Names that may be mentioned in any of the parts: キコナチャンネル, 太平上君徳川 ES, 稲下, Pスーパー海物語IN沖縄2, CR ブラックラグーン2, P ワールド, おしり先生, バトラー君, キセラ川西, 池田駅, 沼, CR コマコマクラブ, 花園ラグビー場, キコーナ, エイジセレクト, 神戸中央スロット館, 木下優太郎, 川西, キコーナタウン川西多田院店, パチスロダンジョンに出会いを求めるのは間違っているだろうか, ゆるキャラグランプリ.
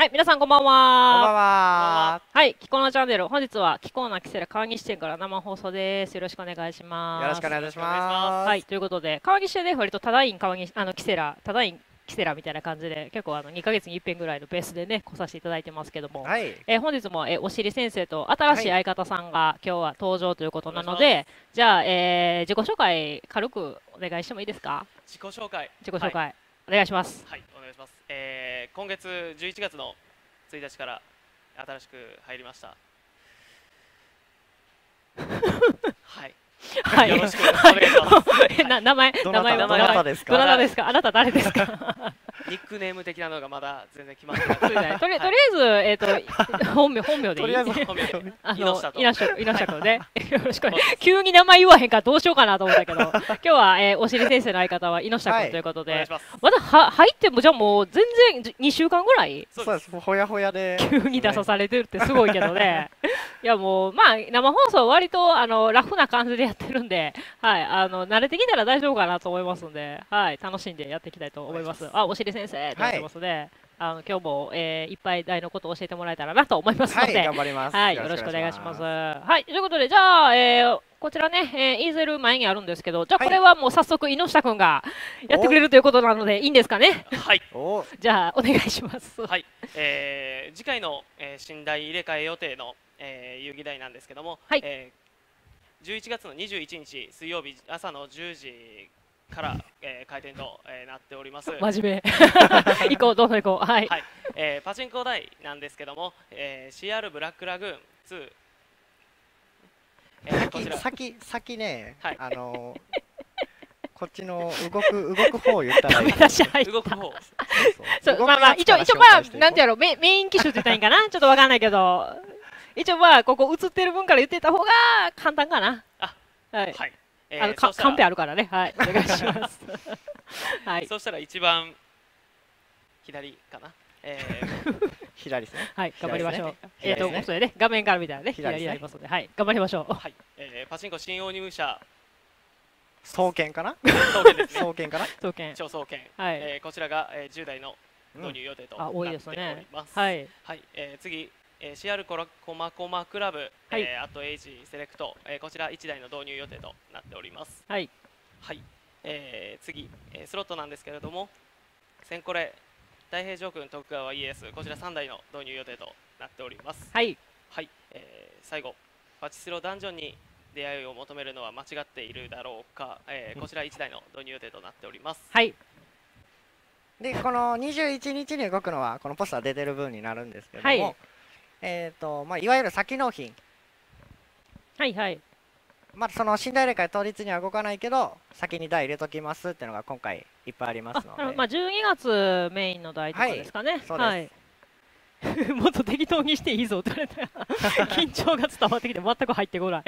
はい、皆さんこんばんは。はい、キコナチャンネル、本日はキコナキセラ川岸店から生放送です。よろしくお願いします。よろしくお願いします。はい、ということで、川岸店で割とただいん川岸、キセラ、ただいんキセラみたいな感じで、結構2ヶ月に一遍ぐらいのペースでね、来させていただいてますけども。はい、本日も、おしり先生と新しい相方さんが、今日は登場ということなので。はい、じゃあ、自己紹介、軽くお願いしてもいいですか。自己紹介、はい、お願いします。はい、お願いします。今月11月の1日から新しく入りました。はい。はい。よろしくお願いします。名前はどなたですか。あなた誰ですか。ニックネーム的なのがまだ全然決まってない。とりあえず本名でいい。稲下君ね。よろしく。急に名前言わへんからどうしようかなと思ったけど、今日はおしり先生の相方は稲下君ということで、まだ入ってもじゃあもう全然2週間ぐらい。そうです。ほやほやで。急に出さされてるってすごいけどね。いやもうまあ生放送割とラフな感じでやってるんで、はい慣れてきたら大丈夫かなと思いますんで、はい楽しんでやっていきたいと思います。あおしり先生と言ってますね。今日もいっぱい大のことを教えてもらえたらなと思いますので、はい頑張ります。はいよろしくお願いします。はいということでじゃあこちらねイーゼル前にあるんですけど、じゃあこれはもう早速猪下くんがやってくれるということなのでいいんですかね。はい。じゃあお願いします。はい次回の新台入れ替え予定の遊戯台なんですけども、はい。11月の21日水曜日朝の10時から、開店と、なっております。真面目。どうぞ行こう。はい。はい、パチンコ台なんですけども、CR ブラックラグーン2。こちら先ね、はい、こっちの動く方を言ったらいい。動く方。そうまあ一応まあなんてやろメイン機種って言ったらいいんかな。ちょっとわかんないけど。一応まあここ映ってる分から言ってた方が簡単かな。あ、はい。カンペあるからね。はい。お願いします。はい。そうしたら一番左かな。左ですね。はい。頑張りましょう。それね画面から見たらね左にありますので、はい。頑張りましょう。はい。パチンコ新大入社総研かな？総研かな？総研。超総研。はい。こちらが10台の導入予定となっております。はい。はい。次。CR コマコマクラブ、はい、あとエイジセレクト、こちら1台の導入予定となっております。はい。はい。次、スロットなんですけれども、先これ太平上君徳川 ES こちら3台の導入予定となっております。はい。はい。最後、パチスロダンジョンに出会いを求めるのは間違っているだろうか、こちら1台の導入予定となっております。はい。でこの21日に動くのはこのポスター出てる分になるんですけれども。はいまあいわゆる先納品はいはいまあその新台入れ替え当日には動かないけど先に台入れときますっていうのが今回いっぱいありますのでまあ12月メインの台とかですかねはいもっと適当にしていいぞって言われた緊張が伝わってきて全く入ってこない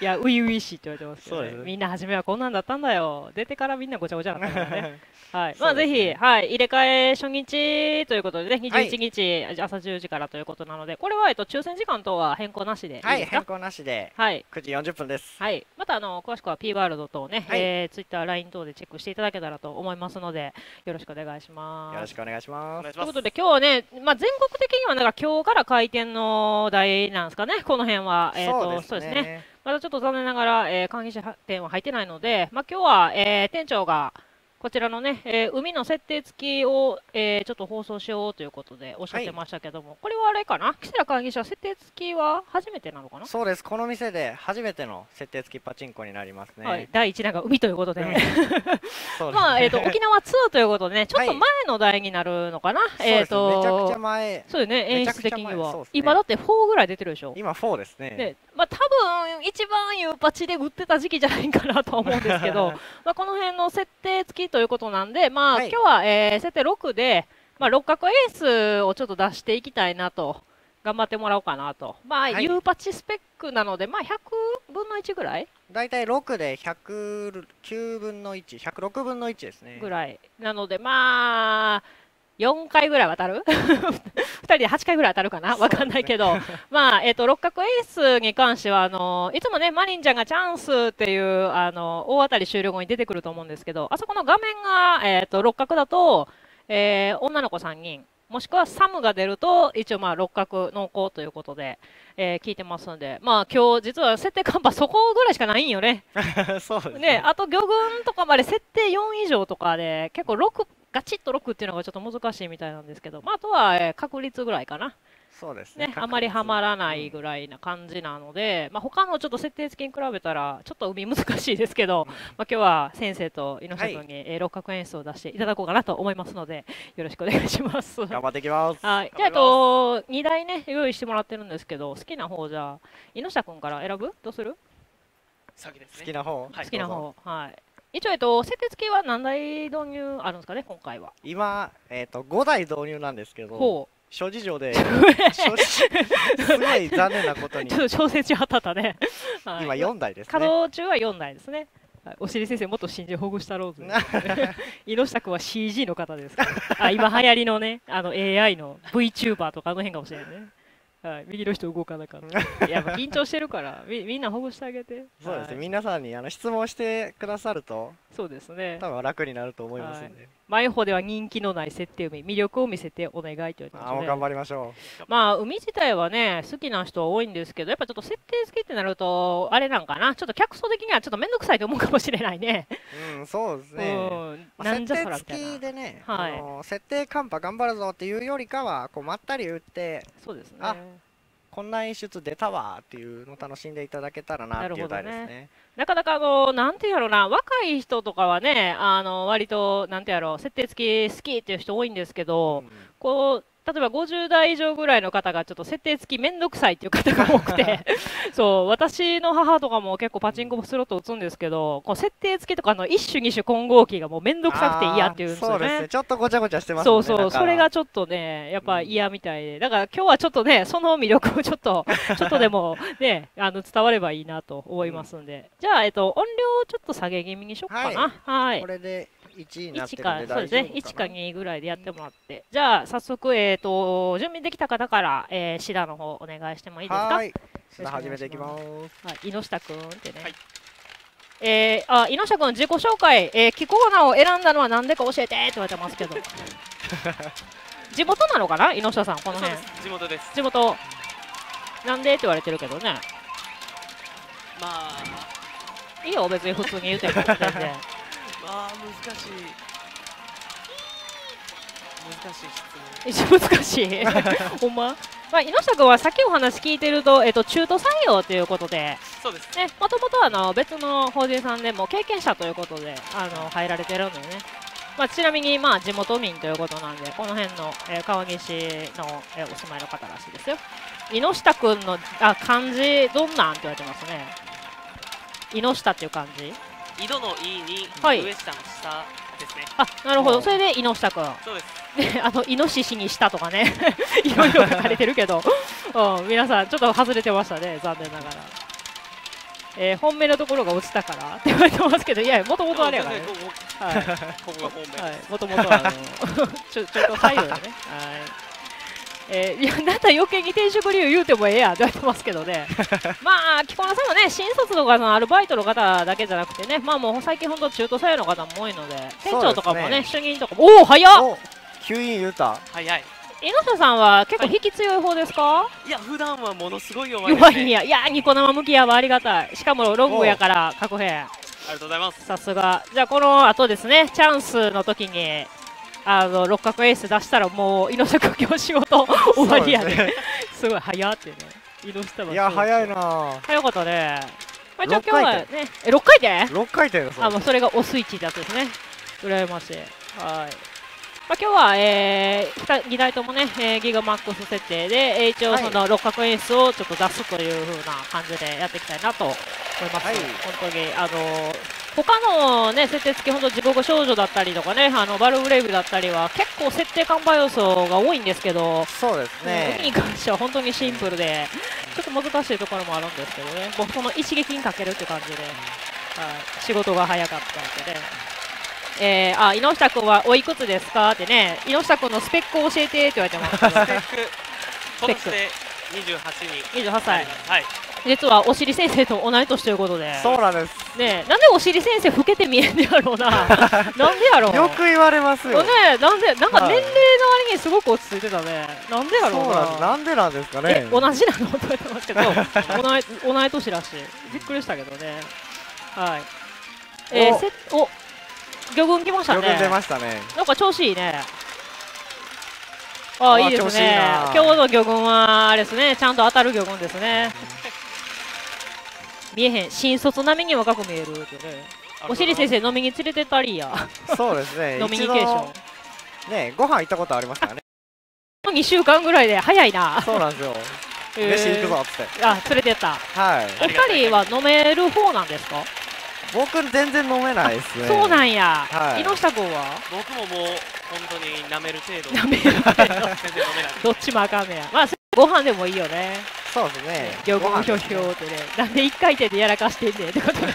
いや初々しいって言われてますけど、ね、みんな初めはこんなんだったんだよ出てからみんなごちゃごちゃだったからねはいまあぜひ、はい、入れ替え初日ということでね21日、はい、朝10時からということなのでこれは抽選時間等は変更なしではい変更なしで9時40分ですはいまた詳しくは P ワールド等ね、はいTwitter、LINE 等でチェックしていただけたらと思いますのでよろしくお願いしますよろしくお願いしますということで今日はねまあ全国的にはなんか今日から開店の台なんですかね、この辺は、そうですね、まだちょっと残念ながら、関係者店は入ってないので、まあ今日は、店長がこちらのね、海の設定付きを、ちょっと放送しようということでおっしゃってましたけども、はい、これはあれかな、キセラ会議者、設定付きは初めてなのかなそうです、この店で初めての設定付きパチンコになりますね、はい、第1弾が海ということで、まあ沖縄2ということで、ね、ちょっと前の台になるのかな、はい、めちゃくちゃ前、そうですね、演出的には、ね、今だって4ぐらい出てるでしょ、今、4ですね。でまあ多分一番ゆうパチで売ってた時期じゃないかなとは思うんですけど、まあこの辺の設定付きということなんで、まあ、はい、今日は、設定6で、まあ、六角エースをちょっと出していきたいなと頑張ってもらおうかなと、まあ、Uパチスペックなので、まあ、100分の1ぐらい大体6で109分の1、106分の1ですね。ぐらいなので、まあ、4回ぐらい渡る2人で8回ぐらい当たるかな、わかんないけど、まあ六角エースに関してはいつもね、マリンちゃんがチャンスっていう大当たり終了後に出てくると思うんですけど、あそこの画面が六角だと、女の子3人、もしくはサムが出ると一応まあ六角濃厚ということで、聞いてますので、まあ今日実は設定カンパそこぐらいしかないんよね。そうですね。あと魚群とかまで設定4以上とかで結構6ガチッと6っていうのがちょっと難しいみたいなんですけど、まあ、あとは確率ぐらいかな。そうですね、あまりはまらないぐらいな感じなので、まあ、他のちょっと設定付きに比べたらちょっと海難しいですけど、まあ今日は先生と井下君に六角演出を出していただこうかなと思いますので、よろしくお願いします。頑張っていきます。はい、じゃあ2台ね用意してもらってるんですけど、好きな方じゃあ井下君から選ぶ？どうする？先ですね。好きな方。好きな方。はい。一応設定付きは何台導入あるんですかね、今回は。今5台導入なんですけど。ほう。諸事情で、すごい残念なことにちょっと調整中あったたね。今4台ですね。稼働中は4台ですね。おしり先生元新人ほぐしたろうと井下君は CG の方ですからあ、今流行りのね、あの AI の VTuber とかあの辺かもしれないね。はい、右の人動かなかった。いや、緊張してるから、みんなほぐしてあげて。そうですね、はい、皆さんに質問してくださると。そうですね。多分楽になると思いますんで。はい、前方では人気のない設定海、魅力を見せてお願いという。ああ、頑張りましょう。まあ、海自体はね、好きな人は多いんですけど、やっぱちょっと設定好きってなると、あれなんかな、ちょっと客層的にはちょっと面倒くさいと思うかもしれないね。うん、そうですね。なんじゃそらみたいな。設定好きでね、はい、設定カンパ頑張るぞっていうよりかは、こうまったり打って。そうですね。こんな演出出たわっていうのを楽しんでいただけたらなっていう題ですね。なかなかなんていうやろうな、若い人とかはね、割となんてやろう、設定付き好きっていう人多いんですけど、うん、こう。例えば50代以上ぐらいの方がちょっと設定付きめんどくさいっていう方が多くてそう私の母とかも結構パチンコスロット打つんですけど、こう設定付きとかの一種二種混合機がもうめんどくさくて嫌っていうんですよね。そうですね、ちょっとごちゃごちゃしてますね。そうそう、それがちょっとねやっぱ嫌みたいで、だから今日はちょっとねその魅力をちょっとでもね伝わればいいなと思いますんで、じゃあ音量をちょっと下げ気味にしよっかな。はい、これで1か2ぐらいでやってもらって、じゃあ早速準備できた方からシダの方お願いしてもいいですか。はい、シダ始めていきます。はい、井下君ってね、はい、あ、井下君自己紹介、キコーナーを選んだのは何でか教えてって言われてますけど地元なのかな、井下さんこの辺。地元です。地元なんでって言われてるけどね。まあいいよ別に普通に言うても全然まあ難しい質問。ほんま。まあ、井下君はさっきお話聞いてると、中途採用ということで。そうですね。もともと別の法人さんでも経験者ということで、入られてるんでね。まあ、ちなみに、まあ、地元民ということなんで、この辺の、川西の、お住まいの方らしいですよ。井下君の、あ、漢字、どんなんって言われてますね。井下っていう漢字。井戸の井に、はい、上下の下ですね。あ、なるほど、それで井下君。そうです。ね、イノシシにしたとかねいろいろ書かれてるけどうん、皆さんちょっと外れてましたね残念ながら、本命のところが落ちたからって言われてますけど、いやもともとあれやからね、ここが本命、はい、もともとちょっと左右だねいやだったら余計に転職理由言うてもええやんって言われてますけどねまあキコナさんもね、新卒とかのアルバイトの方だけじゃなくてね、まあもう最近本当中途採用の方も多いので、店長とかもね主任とかも。おお早っ、吸引言うた。はいはい。井下さんは結構引き強い方ですか？いや普段はものすごい弱いですね。弱いんや。いやニコ生向きやわ、ありがたい。しかもロングやから確変。ありがとうございます。さすが。じゃあこの後ですね、チャンスの時に六角エース出したらもう井下君今日仕事終わりやね。すごい早ってね。井下は。いや早いな。早かったね。まあじゃあ今日はね、6回転。あもうそれがおスイッチだったですね。羨ましい。はい。まあ今日は、2台ともね、ギガマックス設定で、一応その六角演出をちょっと出すというふうな感じでやっていきたいなと思います。はい、本当に他のね設定付き、本当地獄少女だったりとかね、バルブレイブだったりは結構設定看板要素が多いんですけど、そうですね。海に関しては本当にシンプルで、ちょっと難しいところもあるんですけどね。もうその一撃にかけるって感じで、はい、仕事が早かったので、ね。あ、井下君はおいくつですかってね、井下君のスペックを教えてって言われてます。スペック、28歳。はい。実はお尻先生と同い年ということで。そうなんです。ねえ、なんでお尻先生老けて見えんねやろうな。なんでやろう。よく言われますよ。ねえ、なんで、なんか年齢の割にすごく落ち着いてたね。なんでやろうな。なんでなんですかね。同じなのと言ってますけど、同い年らしい。びっくりしたけどね。はい。お、魚群来ましたね。魚群出ましたね。なんか調子いいね。ああ、いいですね。今日の魚群はあれですね、ちゃんと当たる魚群ですね。見えへん、新卒並みに若く見える。おしり先生飲みに連れてったりや。そうですね。飲みニケーション。ね、ご飯行ったことありますからね。2週間ぐらいで早いな。そうなんですよ。飯行くぞって。あ、連れてった。はい。お二人は飲める方なんですか？僕全然飲めないですね。そうなんや。木下君は？僕ももう本当に舐める程度。舐める程度。どっちもあかんねや。まあご飯でもいいよね。そうですね。魚群ひょひょってね。なんで1回転でやらかしてんねんってことでね。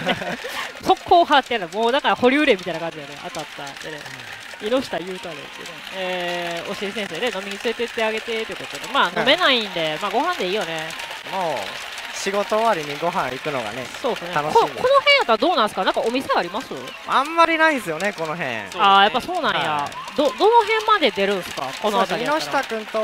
速攻派ってやる。もうだから保留霊みたいな感じでね。当たったってね。木下優太郎ってね。おしり先生ね、飲みに連れてってあげてってことで。まあ飲めないんで、まあご飯でいいよね。もう。仕事終わりにご飯行くのがね、そうですね。楽しい。この辺やったらどうなんですか？なんかお店あります？あんまりないですよね、この辺。ああ、やっぱそうなんや。どの辺まで出るんですか？この辺り。木下君と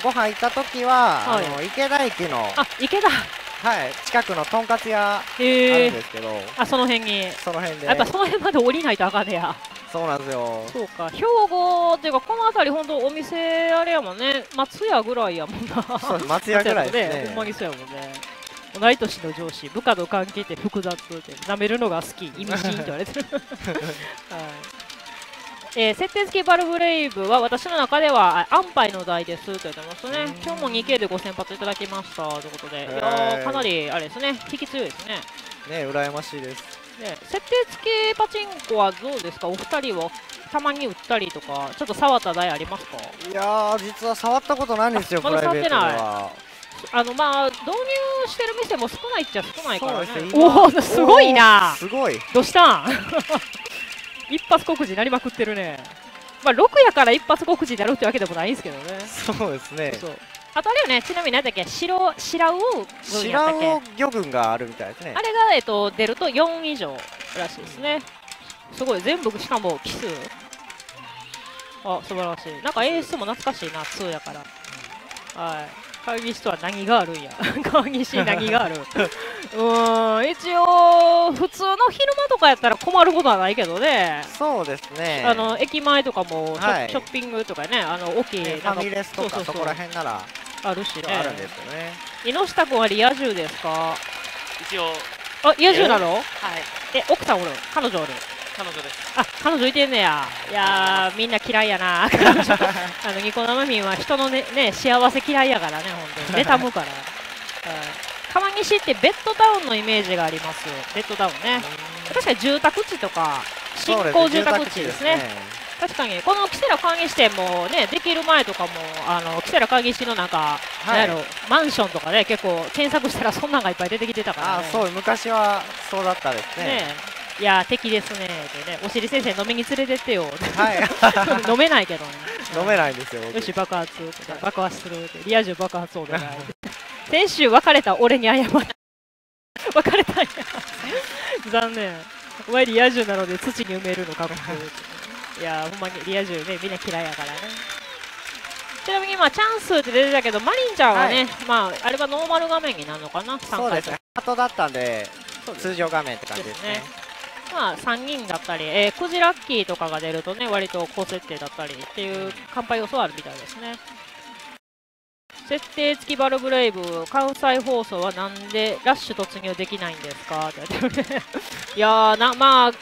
ご飯行った時は池田駅の、あ、池田、はい、近くのとんかつ屋あるんですけど、あ、その辺に、その辺で、やっぱその辺まで降りないとあかんねや。そうなんですよ。そうか、兵庫っていうかこの辺り本当お店あれやもんね、松屋ぐらいやもんな。そう、松屋ぐらいですね。ほんまにそうやもんね。同い年の上司、部下の関係って複雑で、舐めるのが好き、意味深って言われてる。接点付きバルブレイブは私の中では安牌の台ですと言ってますね。今日も 2K で5000発いただきましたということで、いやかなりあれですね、引き強いですね。ね、羨ましいです。ね、接点付きパチンコはどうですか、お二人はたまに打ったりとか、ちょっと触った台ありますか？いやー、実は触ったことないんですよ、プライベートは。まだ触ってない。まあ導入してる店も少ないっちゃ少ないからね。おお、すごいな。すごい。どうしたん？一発告示なりまくってるね。まあ6やから一発告示になるってわけでもないんですけどね。そうですね。そう、あとあれよね、ちなみに何だっけ、白魚群があるみたいですね。あれが出ると4以上らしいですね。すごい、全部しかも奇数。あ、素晴らしい。なんかエースも懐かしいな、2やから。はい。会議室とは何があるんや。会議室に何がある。一応普通の昼間とかやったら困ることはないけどね。そうですね。駅前とかもショッピングとかね、大きいファミレスとかそこら辺ならあるしね。あるんですよね。木下君はリア充ですか？一応。あ、リア充なの？はい。奥さんおる？彼女おる？彼女です。あ、彼女いてんねや。いやー、みんな嫌いやな。ニコ生民は人のね、幸せ嫌いやからね、ほんとに。妬むから。川西ってベッドタウンのイメージがありますよ。ベッドタウンね。確かに住宅地とか、新興住宅地ですね。確かに、このキセラ川西店もね、できる前とかも、キセラ川西のなんか、なんやろ、マンションとかね、結構検索したらそんなんがいっぱい出てきてたからね。あ、そう、昔はそうだったですね。いや、敵ですね。でね、おしり先生飲みに連れてってよ。はい。飲めないけどね。飲めないんですよ。よし、爆発。爆発する。リア充爆発をお願い。先週別れた俺に謝った。別れたんや。残念。お前リア充なので土に埋めるのかも。いや、ほんまにリア充ね、みんな嫌いやからね。ちなみに今チャンスって出てたけど、マリンちゃんはね、まああれはノーマル画面になるのかな。そうですね。ハートだったんで、通常画面って感じですね。まあ3人だったり、くじラッキーとかが出るとね、割と高設定だったりっていう乾杯予想あるみたいですね。設定付きバルブレイブ、関西放送はなんでラッシュ突入できないんですかって言われてるね。いやー、まあ、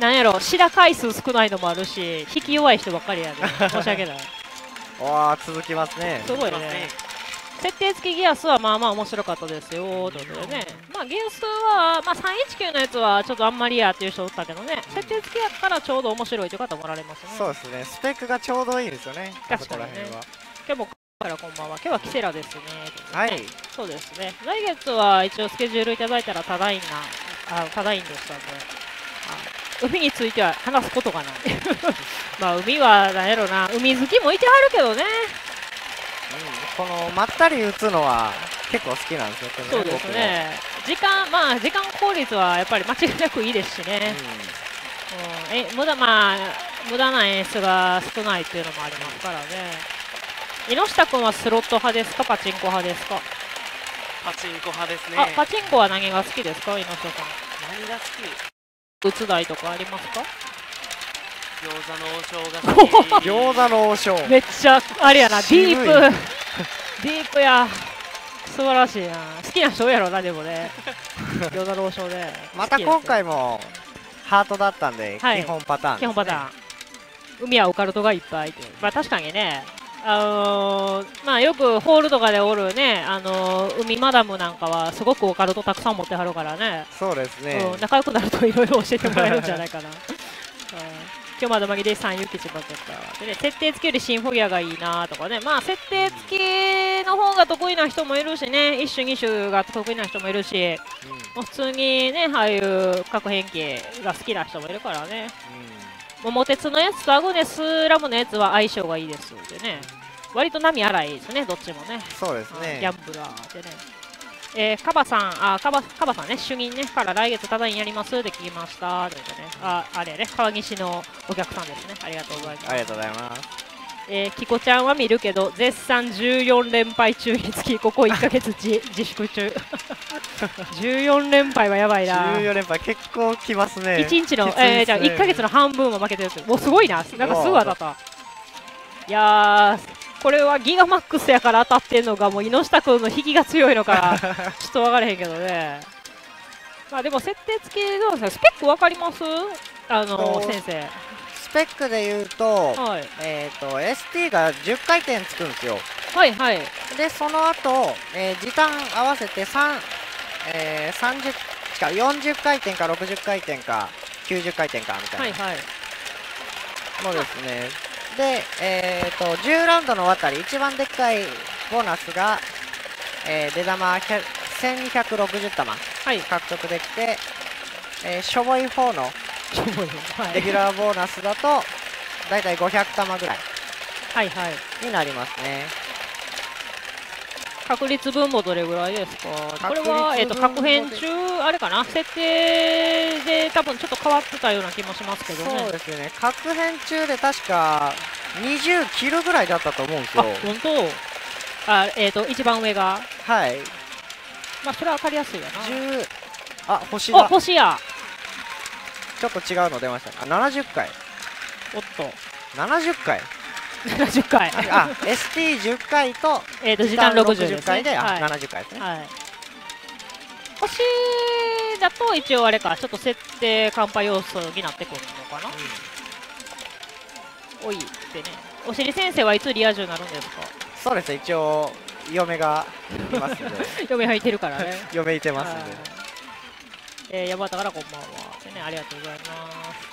なんやろ、シラ回数少ないのもあるし、引き弱い人ばっかりやね。申し訳ない。わー、続きますね。すごいね。設定付きギアスはまあまあ面白かったですよということでね、まあ、ギアスは、まあ、319のやつはちょっとあんまりやっていう人おったけどね、設定付きやからちょうど面白いという方もおられますね。そうですね、スペックがちょうどいいですよね、確かにね。今日もこんばんは、今日はキセラですね。はい、そうですね、来月は一応スケジュールいただいたらただいんでしたんで、海については話すことがない。まあ海はなんやろな、海好きもいてはるけどね。このまったり打つのは結構好きなんですよ。そうですね。時間効率はやっぱり間違いなくいいですしね。無駄な演出が少ないというのもありますからね。木下君はスロット派ですか、パチンコ派ですか？パチンコ派ですね。あ、パチンコは何が好きですか、木下さん？何が好き？打つ台とかありますか？餃子の王将が好き。餃子の王将。めっちゃあれやな、ディープディープや。素晴らしいな。好きな人やろなでもね。餃子の王将で。また今回もハートだったんで、基本パターン。基本パターン。海はオカルトがいっぱい。まあ確かにね。よくホールとかでおるね、海マダムなんかはすごくオカルトたくさん持ってはるからね。そうですね。仲良くなるといろいろ教えてもらえるんじゃないかな。今日窓まぎで3ユキチバケタでね、設定付きよりシンフォギアがいいなとかね、まあ設定付きの方が得意な人もいるしね、1種2種が得意な人もいるし、うん、普通にね、ああいう各変形が好きな人もいるからね、うん、桃鉄のやつとアグネスラムのやつは相性がいいですでね、割と波荒いですね、どっちもね、そうですね、ギャンブラーでね、カバさん、カバさんね、主任ね、から来月ただにやりますって聞きましたということでね、あれね、川岸のお客さんですね、ありがとうございます。ありがとうございます。キコちゃんは見るけど、絶賛14連敗中につき、ここ1ヶ月自粛中。14連敗はやばいな。14連敗、結構きますね。1日の、じゃあ1ヶ月の半分は負けてるんですよ。もうすごいな、なんかすぐ当たった。いやー。これはギガマックスやから当たってんのがもう猪下君の引きが強いのかちょっと分からへんけどね。まあでも設定付きどうですか、スペック分かります？先生スペックで言うと、はい、ST が10回転つくんですよ。はいはい。でその後、時短合わせて40回転か60回転か90回転かみたいな。はいはい。そうですね。で、10ラウンドの渡り一番でっかいボーナスが、出玉1260玉獲得できて、はい、しょぼい方のレギュラーボーナスだとだいたい500玉ぐらいになりますね。確率分もどれぐらいですか？これは、確変中、あれかな、設定で多分ちょっと変わってたような気もしますけどね。そうですね、確変中で確か20切るぐらいだったと思うんですよ。あ、本当？一番上が。はい。まあ、それは分かりやすいよな。10、あ、星だ。あ、星や。ちょっと違うの出ましたね。あ、70回。おっと。70回。70回あ、ST10 回と時短60回で70回ですね。星だと一応あれか、ちょっと設定カンパ要素になってくるのかな。おいってね、おしり先生はいつリア充になるんですか？そうですね、一応嫁がいますので嫁はいてるからね嫁いてますので、山形からこんばんはってね、ありがとうございます。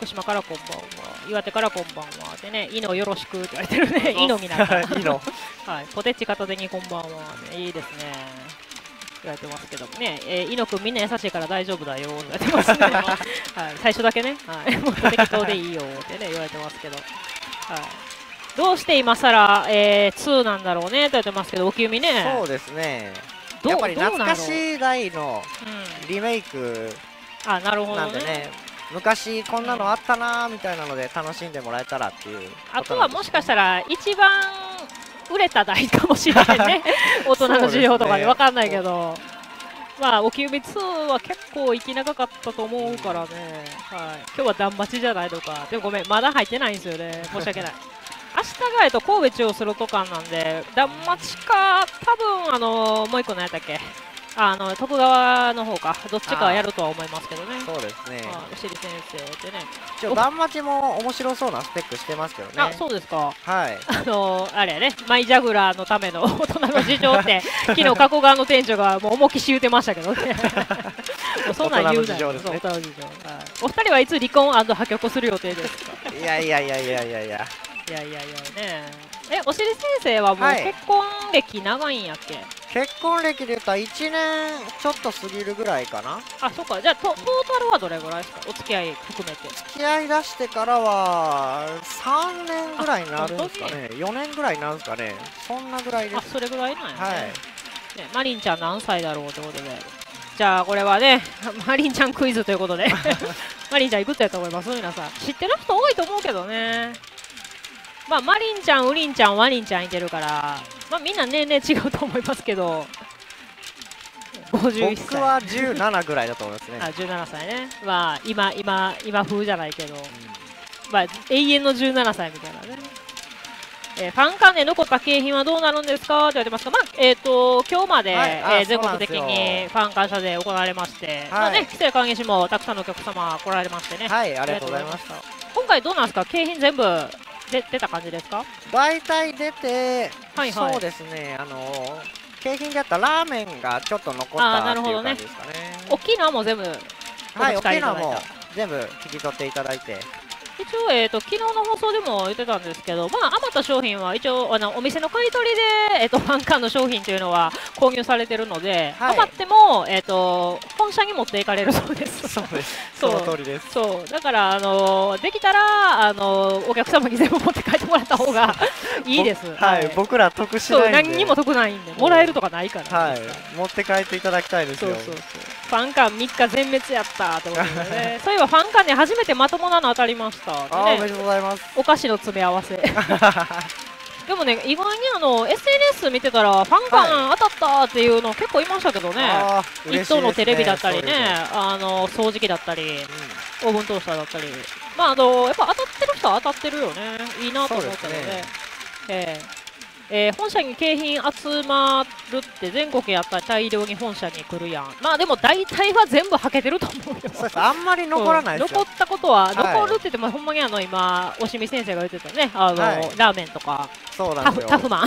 福島からこんばんは、岩手からこんばんはでね、イノよろしくって言われてるね、イノみながら、はい、ポテチ片手にこんばんは、ね、いいですね、言われてますけどもね、イノ君みんな優しいから大丈夫だよって言われてますね、はい、最初だけね、はい、もう適当でいいよってね、言われてますけど、はい、どうして今さら、2なんだろうねって言われてますけど、おきみね、そうですね、やっぱり懐かしい台のリメイクなんでね。昔こんなのあったなーみたいなので楽しんでもらえたらっていう、ね、あとはもしかしたら一番売れた台かもしれないね大人の需要とかで分かんないけど、ね、まあおきうみ2は結構生き長かったと思うからね、うん、はい、今日は断末じゃないとかでもごめんまだ入ってないんですよね、申し訳ない明日が神戸中央スロット館なんで断末か多分もう一個何やったっけ、徳川の方かどっちかはやるとは思いますけどね。そうですね。おしり先生でね。一応断末も面白そうなスペックしてますけどね。あ、そうですか。はい。あれやね、マイジャグラーのための大人の事情って昨日加古川の店長がもう重きし言うてましたけどね。そんなん言うなよ。大人の事情。お二人はいつ離婚&破局する予定ですか？いやいやいやいやいやいや。いやいやいやね。おしり先生はもう結婚歴長いんやっけ？結婚歴で言ったら1年ちょっと過ぎるぐらいかな。あ、そっか。じゃあトータルはどれぐらいですか？お付き合い含めて。付き合い出してからは3年ぐらいになるんですかね。4年ぐらいになるんですかね。そんなぐらいです。あ、それぐらいなんやね。はい。ね、マリンちゃん何歳だろうということで、じゃあこれはねマリンちゃんクイズということでマリンちゃんいくつやと思います？皆さん知ってる人多いと思うけどね。まあマリンちゃん、ウリンちゃん、ワリンちゃんいてるから、まあみんな年齢違うと思いますけど、51歳、僕は17ぐらいだと思いますね。あ、17歳ね。まあ今風じゃないけど、まあ永遠の17歳みたいなね。ファン関連残った景品はどうなるんですかって言われてますが、まあ今日まで、全国的にファン感謝デー行われまして、はい、まあね、規制関係者もたくさんのお客様来られましてね、はい、ありがとうございました。今回どうなんですか、景品全部で出た感じですか？大体出て、はいはい、そうですね、景品だったらラーメンがちょっと残ったっていう感じですかね。大きいのも全部、はい、大きいのも全部引き取っていただいて。一応、昨日の放送でも言ってたんですけど、まあ、余った商品は一応お店の買い取りで、ファン間の商品というのは購入されてるので、はい、余っても、本社に持っていかれるそうです。そうです。その通りです。そうだから、できたらお客様に全部持って帰ってもらった方がいいです。はい、僕ら得しないんで、何にも得ないんで、もらえるとかないから、はい、持って帰っていただきたいですよ。そうそうそう、ファン間3日全滅やったと思ってね。そういえばファン間で初めてまともなの当たりました。あ、おめでとうございます。お菓子の詰め合わせ。でもね、意外にSNS 見てたらファン間当たったっていうの結構いましたけどね。一等のテレビだったりね、掃除機だったり、オーブントースターだったり、まあやっぱ当たってる人は当たってるよね。いいなと思ったので。本社に景品集まるって全国やったら大量に本社に来るやん。まあでも大体は全部はけてると思うよ。そうです、あんまり残らないですよ。残ったことは、残るって言ってもほんまに今おしみ先生が言ってたね、ラーメンとかタフマンあ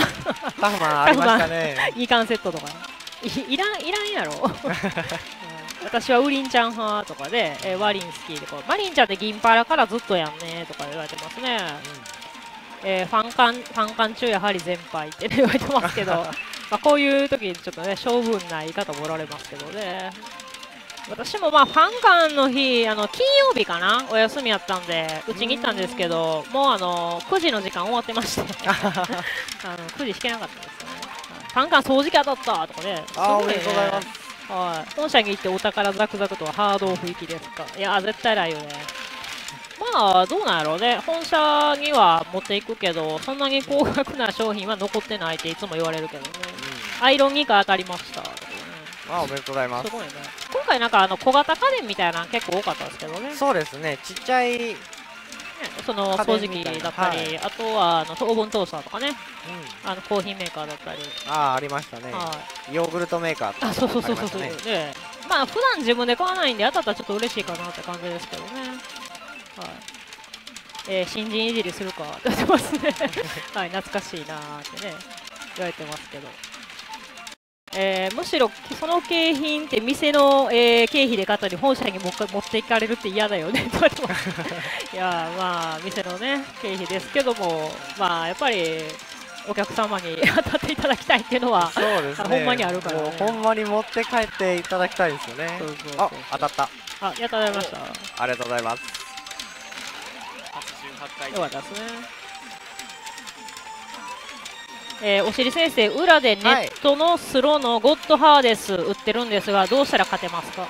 りましたね。いい缶セットとかいらんやろ。私はウリンちゃん派とかで、ワリン好きで、マリンちゃんって銀パラからずっとやんねとか言われてますね。ファン間中やはり全敗って言われてますけど、まあこういう時ちょっとね、勝負ない方もおられますけどね。私もまあファン間の日、金曜日かな、お休みやったんでうちに行ったんですけど、もう9時の時間終わってまして9時引けなかったですね。ファン間掃除機当たったとかね。あ、おめでとうございます。はい、本社に行ってお宝ザクザクとはハードオフ行きですか。いや絶対ないよね。まあどうなんやろうね、本社には持っていくけど、そんなに高額な商品は残ってないっていつも言われるけどね。アイロン2回当たりました。まあおめでとうございます。すごいね。今回なんか小型家電みたいなの結構多かったですけどね。そうですね、ちっちゃいその掃除機だったり、あとはオーブントースターとかね、コーヒーメーカーだったり。ああ、ありましたね。ヨーグルトメーカーとか。あ、そうそうそうそう。まあ普段自分で買わないんで当たったらちょっと嬉しいかなって感じですけどね。はい、新人いじりするかって言ってますね、はい、懐かしいなーってね言われてますけど、むしろその景品って店の、経費で買ったり本社に持っていかれるって嫌だよねって言われてますいやまあ店のね経費ですけども、まあやっぱりお客様に当たっていただきたいっていうのはそうです、ね、ほんまにあるから、ね、ほんまに持って帰っていただきたいですよね。あ、当たった。あ、やった、やりました。ありがとうございます。よかったですね。おしり先生、裏でネットのスロのゴッドハーデス売ってるんですが、どうしたら勝てますか？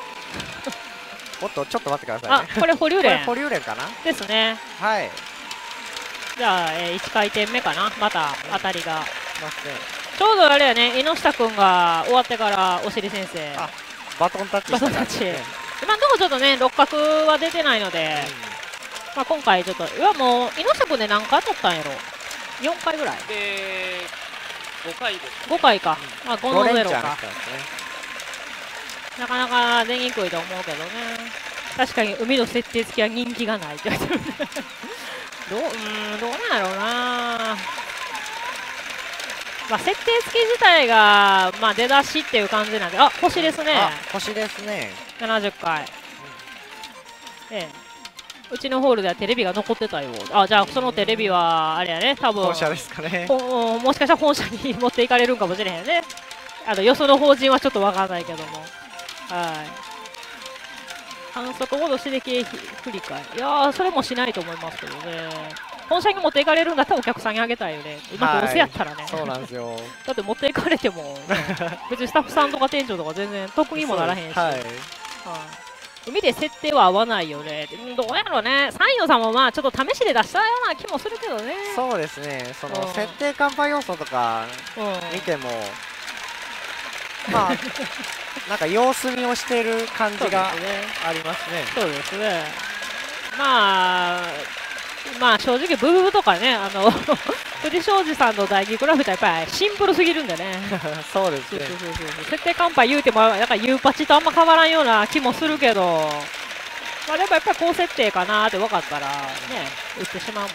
おっと、ちょっと待ってくださいね。あ、これ保留連。保留連かな？ですね。はい。じゃあ、1回転目かな、また当たりが。ちょうどあれやね、猪下君が終わってから、おしり先生。あ、バトンタッチ。バトンタッチ。今のところちょっとね、六角は出てないので。まあ今回ちょっと、いやもう、猪下君で何回当たったんやろ、4回ぐらいで、5回です、ね、5回か、うん、まあ5の0か、ね、なかなか出にくいと思うけどね、確かに海の設定付きは人気がないって言われてるんで、どうなんやろうな、まあ、設定付き自体が、まあ、出だしっていう感じなんで、あ、星ですね、星ですね、70回。うん、ええ、うちのホールではテレビが残ってたよ。あ、じゃあそのテレビはあれやね、多分本社ですかね。もしかしたら本社に持っていかれるんかもしれへんね。よその法人はちょっとわからないけども。はい。反則戻しで経費振り替え。いやー、それもしないと思いますけどね。本社に持っていかれるんだったらお客さんにあげたいよね、うまく押せやったらね。そうなんですよ。だって持っていかれても別にスタッフさんとか店長とか全然得にもならへんし、海で設定は合わないよね。どうやろうね、サンヨさんもまあちょっと試しで出したような気もするけどね。そうですね、その設定カンパ要素とか見ても、まあなんか様子見をしている感じがありますね。そうですね。まあ正直ブーブーとかね、藤庄司さんの代に比べたらやっぱりシンプルすぎるんでね。そうですね。設定乾杯言うてもなんかゆうパチとあんま変わらんような気もするけど、まあでもやっぱり高設定かなーって分かったらね、打ってしまうもんな。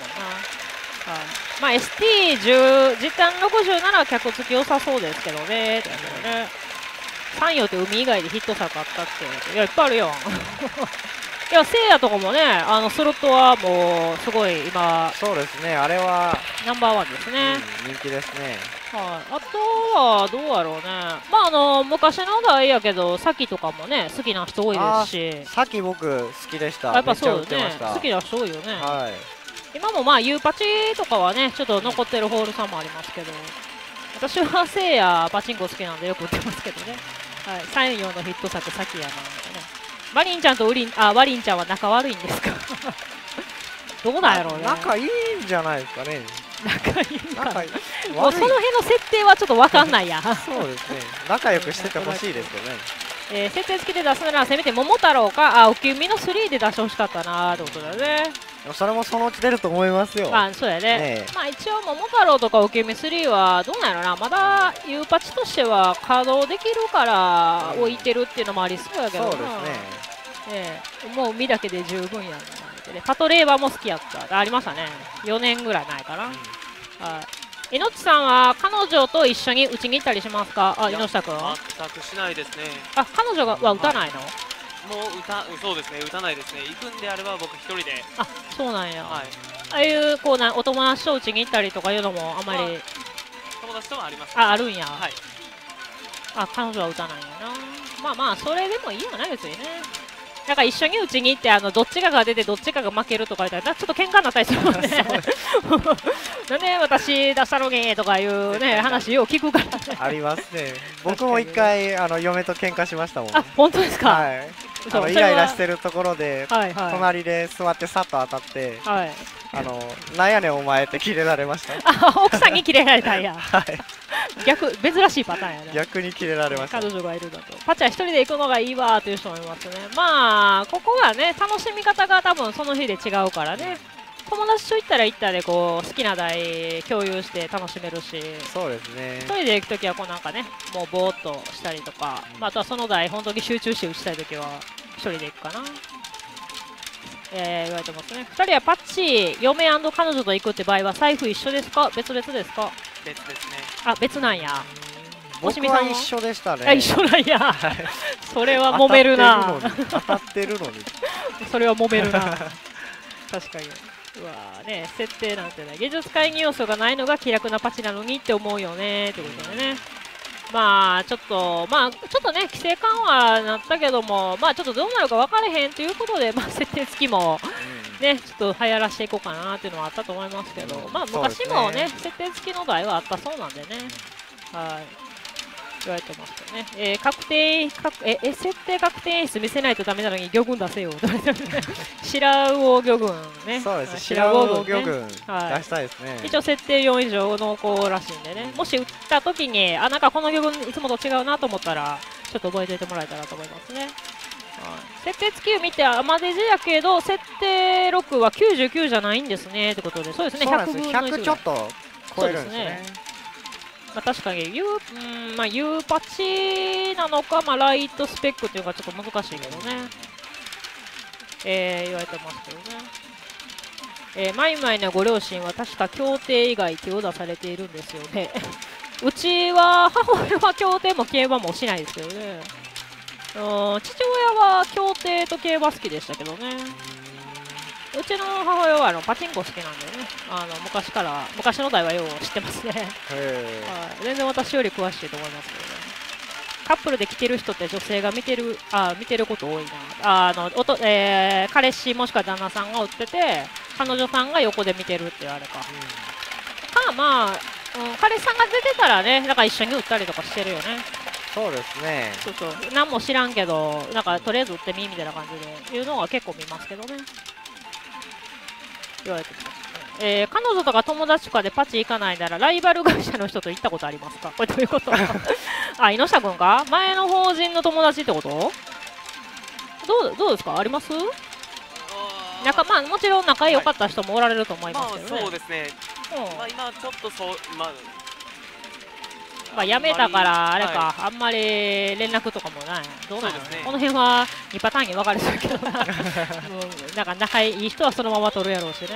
まあ ST10 時短67は客付き良さそうですけどね。山陽って海以外でヒット作あったって、いやいっぱいあるよ。いやせいやとかもね、スロットはもうすごい今、そうですね、あれはナンバー1ですね、うん、人気ですね。あとはどうやろうね、まあ昔の代やけど、さきとかもね、好きな人多いですし、さき僕、好きでした、やっぱそうですね、好きな人多いよね、はい、今もまあ、ゆうパチとかはね、ちょっと残ってるホールさんもありますけど、私はせいや、パチンコ好きなんで、よく売ってますけどね、はい、山陽のヒット作、さきやなんでね。マリンちゃんとワリンちゃんは仲悪いんですか？どうなんやろうね。仲いいんじゃないですかね。仲いいか。もうその辺の設定はちょっと分かんないや。そうですね。仲良くしててほしいですよね。設定付きで出すならせめて桃太郎かおきみの3で出してほしかったなーってことだね。それもそのうち出ると思いますよ。まあそうやね。まあ一応桃太郎とかおきみ3はどうなんやろな。まだゆうパチとしては稼働できるから置いてるっていうのもありそうやけどな。そうですね。もう海だけで十分やん、ね、パトレーバーも好きやったありましたね。4年ぐらい前かな。いのちさんは彼女と一緒に打ちに行ったりしますか？あ、いのしたくん全くしないですね。あ、彼女は打たないの？もうそうですね、打たないですね。行くんであれば僕一人で。あ、そうなんや。はい、ああいうこうお友達と打ちに行ったりとかいうのもあんまり、まあ、友達ともあります、ね、あ、あるんや。はい、あ、彼女は打たないんやな。まあまあそれでもいいよね、別にね。なんか一緒にうちに行ってどっちかが出てどっちかが負けるとか言ったらちょっと喧嘩になったりするもんね。なんで私出したのにとかいうね話よう聞くからね。ありますね。僕も一回嫁と喧嘩しましたもん。あ、本当ですか。はい。イライラしてるところで隣で座ってさっと当たってなんやねんお前ってキレられました。あ、奥さんにキレられたんや。はい。逆、珍しいパターンやね。逆にキレられました。彼女がいるだとパチは一人で行くのがいいわーという人もいますね。まあここはね楽しみ方が多分その日で違うからね。友達と行ったら行ったでこう好きな台共有して楽しめるし、そうですね。一人で行くときはこうなんかねもうぼーっとしたりとか、うん、あとはその台本当に集中して打ちたいときは一人で行くかな。言われてますね。2人はパッチ、嫁&彼女と行くって場合は財布一緒ですか、別々ですか？別ですね。あ、別なんや。僕は一緒でしたね。あ、一緒なんや。それは揉めるな。当たってるのに。それは揉めるな。確かに。うわーね、設定なんてね、芸術会議要素がないのが気楽なパチなのにって思うよねってことでね。まあちょっとね規制緩和なったけども、まあちょっとどうなるか分からへんということで、まあ、設定付きもね、うん、ちょっと流行らしていこうかなっていうのはあったと思いますけど、うん、まあ昔もね設定付きの台はあったそうなんでね、うん、はい、言われてますけどね、設定確定演出見せないとダメなのに魚群出せよ白魚魚群ね、そうです、白魚魚群出したいですね。一応設定4以上濃厚らしいんでね、もし打った時にあ、なんかこの魚群いつもと違うなと思ったらちょっと覚えておいてもらえたらと思いますね。設定付きを見てアマデジやけど設定6は99じゃないんですねってことで、そうですね、100ちょっと超えるんですね。確かに U パチなのか、まあ、ライトスペックというかちょっと難しいけどね、言われてますけどね、マイマイのご両親は確か競艇以外手を出されているんですよね。うちは母親は競艇も競馬もしないですけどね、父親は競艇と競馬好きでしたけどね。うちの母親はパチンコ好きなんでね、昔の代はよう知ってますね。全然私より詳しいと思いますけどね。カップルで来てる人って女性が見てること多いな。彼氏もしくは旦那さんが売ってて、彼女さんが横で見てるってあれか、うん、かまあ、うん、彼氏さんが出てたらね、なんか一緒に打ったりとかしてるよね。そうですね、そうそう、何も知らんけどなんかとりあえず打ってみみたいな感じでいうのは結構見ますけどね、言われてます。彼女とか友達とかでパチ行かないならライバル会社の人と行ったことありますか？これどういうこと？あ、井下君か？前の法人の友達ってこと？どうですか？あります？なんかまあもちろん仲良かった人もおられると思いますけどね。まあそうですね。まあ今ちょっとそうまあやめたからあれか、あんまり連絡とかもない。どうなんですね。この辺は2パターンに分かれそうけどな。なんか仲いい人はそのまま取るやろうしね。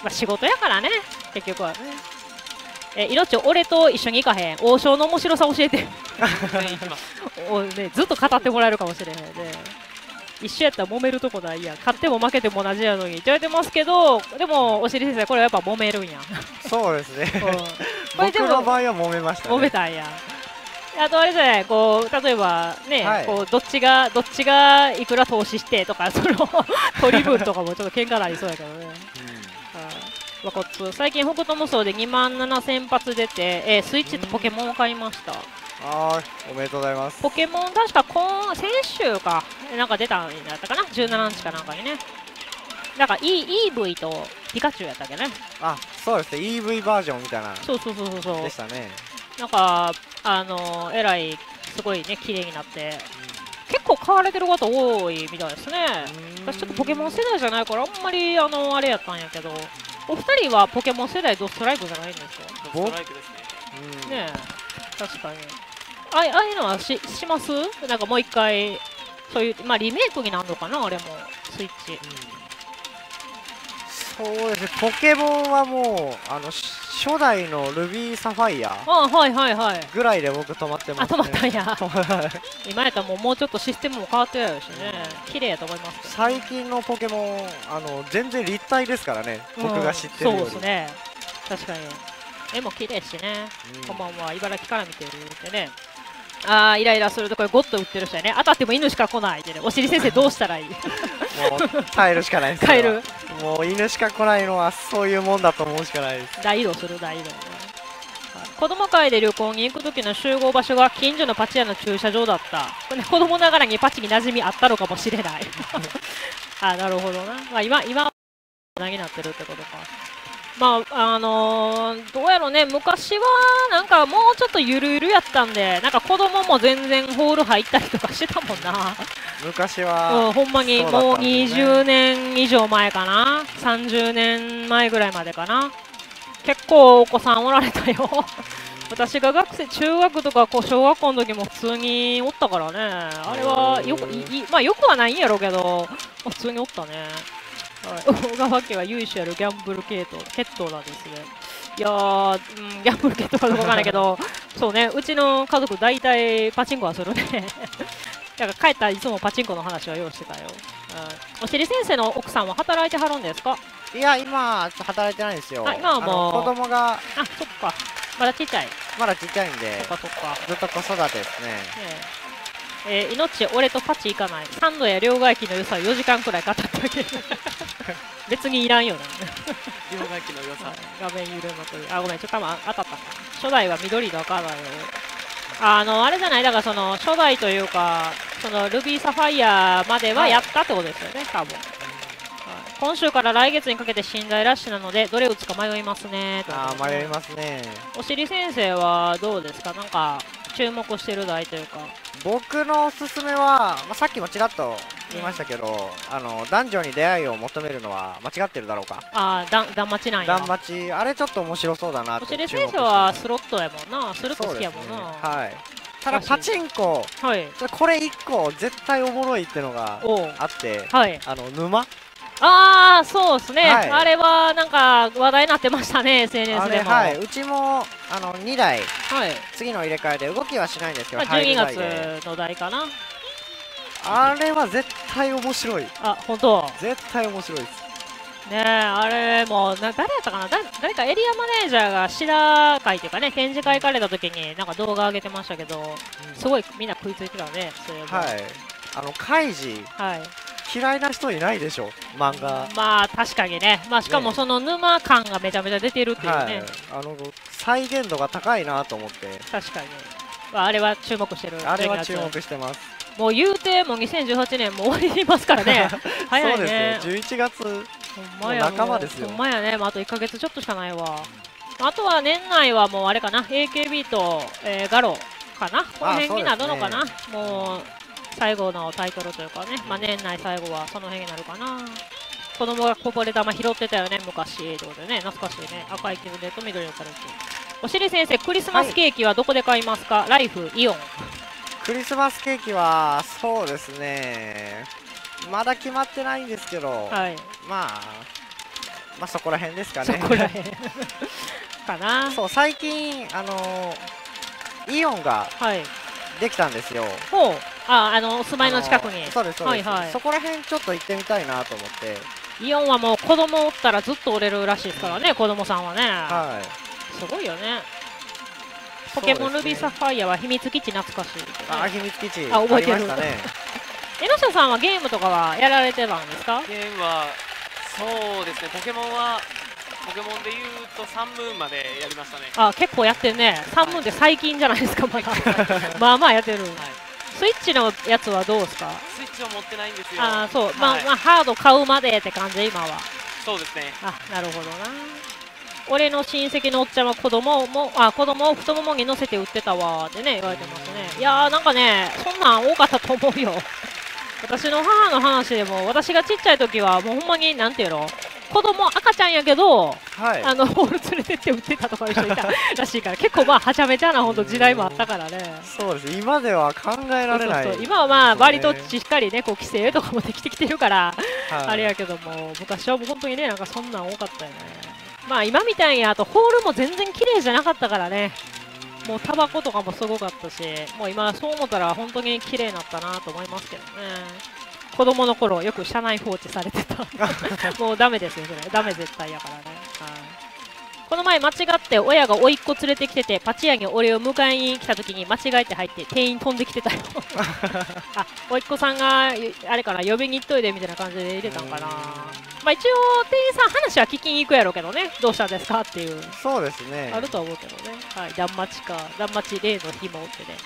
まあ仕事やからね、結局はね。いろちょ、俺と一緒に行かへん、王将の面白さ教えてお、ね、ずっと語ってもらえるかもしれへんで、ね、一緒やったら揉めるとこないやん、勝っても負けても同じやのにって言われてますけど、でも、おしり先生、これはやっぱ揉めるんや。そうですね、僕の場合は揉めました、ね、揉めたんや。あとあれじゃない、こう例えばね、はい、こうどっちがいくら投資してとか、その取り分とかもちょっと喧嘩なりそうやけどね。最近、北斗無双で27000発出て、スイッチとポケモンを買いました。おめでとうございます。ポケモン、確か先週か、なんか出たんだったかな、17日かなんかにね。なんか EV とピカチュウやったっけね。あ、そうですね、EV バージョンみたいな。そう。でしたね。なんか、えらい、すごいね、綺麗になって。結構買われてる方多いみたいですね。私ちょっとポケモン世代じゃないからあんまりあれやったんやけど、お二人はポケモン世代ドストライクじゃないんですか？ドストライクですね。ねえ、確かに。ああいうのはします？なんかもう一回そういう、まあ、リメイクになるのかな、あれもスイッチ。そうですね、ポケモンはもう初代のルビーサファイアぐらいで僕止まってますね。あ、止まったんや。今やったらもうちょっとシステムも変わってるしね、綺麗やと思いますけど。最近のポケモン全然立体ですからね、僕が知ってるより。そうですね、確かに絵も綺麗しね。こんばんは、茨城から見てるってね。ああ、イライラするとこれゴッと打ってる人やね。当たっても犬しか来ないでね。おしり先生どうしたらいい？もう耐えるしかないです。耐える。もう犬しか来ないのはそういうもんだと思うしかないです。大移動する、大移動ね。子供会で旅行に行く時の集合場所が近所のパチ屋の駐車場だった。子供ながらにパチに馴染みあったのかもしれない。あ、なるほどな。まあ、今は何になってるってことか。まあどうやろうね。昔はなんかもうちょっとゆるゆるやったんで、なんか子供も全然ホール入ったりとかしてたもんな。昔は、ほんまにもう20年以上前かな、30年前ぐらいまでかな。結構お子さんおられたよ。私が中学とか小学校の時も普通におったからね。あれはまあ、よくはないんやろうけど、普通におったね。小川家は由緒あるギャンブル血統なんですね。いやー、ギャンブル血統かどうかわからないけど、そうね、うちの家族大体パチンコはするね。だから帰ったらいつもパチンコの話は用意してたよ。おしり先生の奥さんは働いてはるんですか？いや、今働いてないんですよ。今はもう子供が、あ、そっか、まだちっちゃいんで、そっかそっか、ずっと子育てですね。命俺とパチ行かない、サンドや両替機の良さを4時間くらい語っただけ。別にいらんよな。両替機の良さ、画面揺れまくり。あ、ごめん、ちょっと頭当たった。初代は緑の赤だよ。あれじゃない、だからその初代というか、そのルビーサファイアまではやったってことですよね、多分。今週から来月にかけて信頼ラッシュなので、どれ打つか迷いますね。迷いますね。おしり先生はどうですか、なんか注目してる台というか。僕のおすすめは、まあ、さっきもちらっと言いましたけど、男女に出会いを求めるのは間違ってるだろうか。ああ、段待ちなんや。段待ち、あれちょっと面白そうだなって。おしり先生はスロットやもんな、スロット好きやもんな。はい。ただパチンコ、これ1個絶対おもろいってのがあって、沼。ああ、そうですね、あれはなんか話題になってましたね、SNS でも。はい、うちも2台、次の入れ替えで動きはしないんですけど、12月の台かな。あれは絶対面白い。あ、本当。絶対面白いですね。あれも誰だったかな、誰かエリアマネージャーがシラ会というかね、展示会行かれた時になんか動画上げてましたけど、すごいみんな食いついてたね。それはカイジ嫌いな人いないでしょ、漫画。まあ確かにね、まあ、しかもその沼感がめちゃめちゃ出てるっていうね、はい、再現度が高いなと思って。確かに、まあ、あれは注目してる、あれは注目してます。もう言うてもう2018年も終わりますからね早いね。そうですね、11月の仲間ですよ。ほんまやね、まあ、あと1ヶ月ちょっとしかないわ。あとは年内はもうあれかな、 AKB と、ガロかな、この辺になるのかな、もう最後のタイトルというかね、まあ、年内最後はその辺になるかな。子供がこぼれ玉拾ってたよね、昔ってことでね、懐かしいね。赤いキルデと緑のタルキ。おしり先生、クリスマスケーキはどこで買いますか？はい、ライフ、イオン。クリスマスケーキはそうですね、まだ決まってないんですけど、はい、まあそこら辺ですかね。そこら辺かな。そう、最近イオンができたんですよ。ほう、お住まいの近くに。そうです、そうです。そこら辺ちょっと行ってみたいなと思って。イオンはもう子供おったらずっと折れるらしいですからね、子供さんはね。はい、すごいよね。ポケモンルビーサファイアは秘密基地、懐かしい。あ、秘密基地、あ、覚えてる。江ノ下さんはゲームとかはやられてたんですか？ゲームはそうですね、ポケモンでいうとサンムーンまでやりましたね。あ、結構やってるね。サンムーンって最近じゃないですか、まだまあまあやってる。スイッチのやつはどうですか？スイッチは持ってないんですよ。ああ、そう、まあハード買うまでって感じ、今は。そうですね。あ、なるほどな。俺の親戚のおっちゃんは子供を太ももに乗せて売ってたわーってね、言われてますね。いやー、なんかね、そんなん多かったと思うよ。私の母の話でも、私がちっちゃい時はもうほんまに、なんていうの、子供赤ちゃんやけど、はい、ホール連れてって売ってたとかいう人いたらしいから結構まあはちゃめちゃなほんと時代もあったからね。そうです、今では考えられない。そうそうそう、今はまあ割としっかりね、こう規制とかもできてきてるから、はい、あれやけども、昔はもう本当にね、なんかそんなん多かったよね。まあ今みたいに、あとホールも全然綺麗じゃなかったからね、もうタバコとかもすごかったし、もう今そう思ったら本当に綺麗になったなと思いますけどね。子供の頃よく車内放置されてたもうダメですよ、それダメ絶対やからね。この前間違って親が甥っ子連れてきてて、パチ屋に俺を迎えに来た時に間違えて入って店員飛んできてたよあ、甥っ子さんがあれから呼びに行っといでみたいな感じで入れたんかな。まあ一応店員さん話は聞きに行くやろうけどね、どうしたんですかっていう。そうですね、あるとは思うけどね。はい、断末例の日もおってね。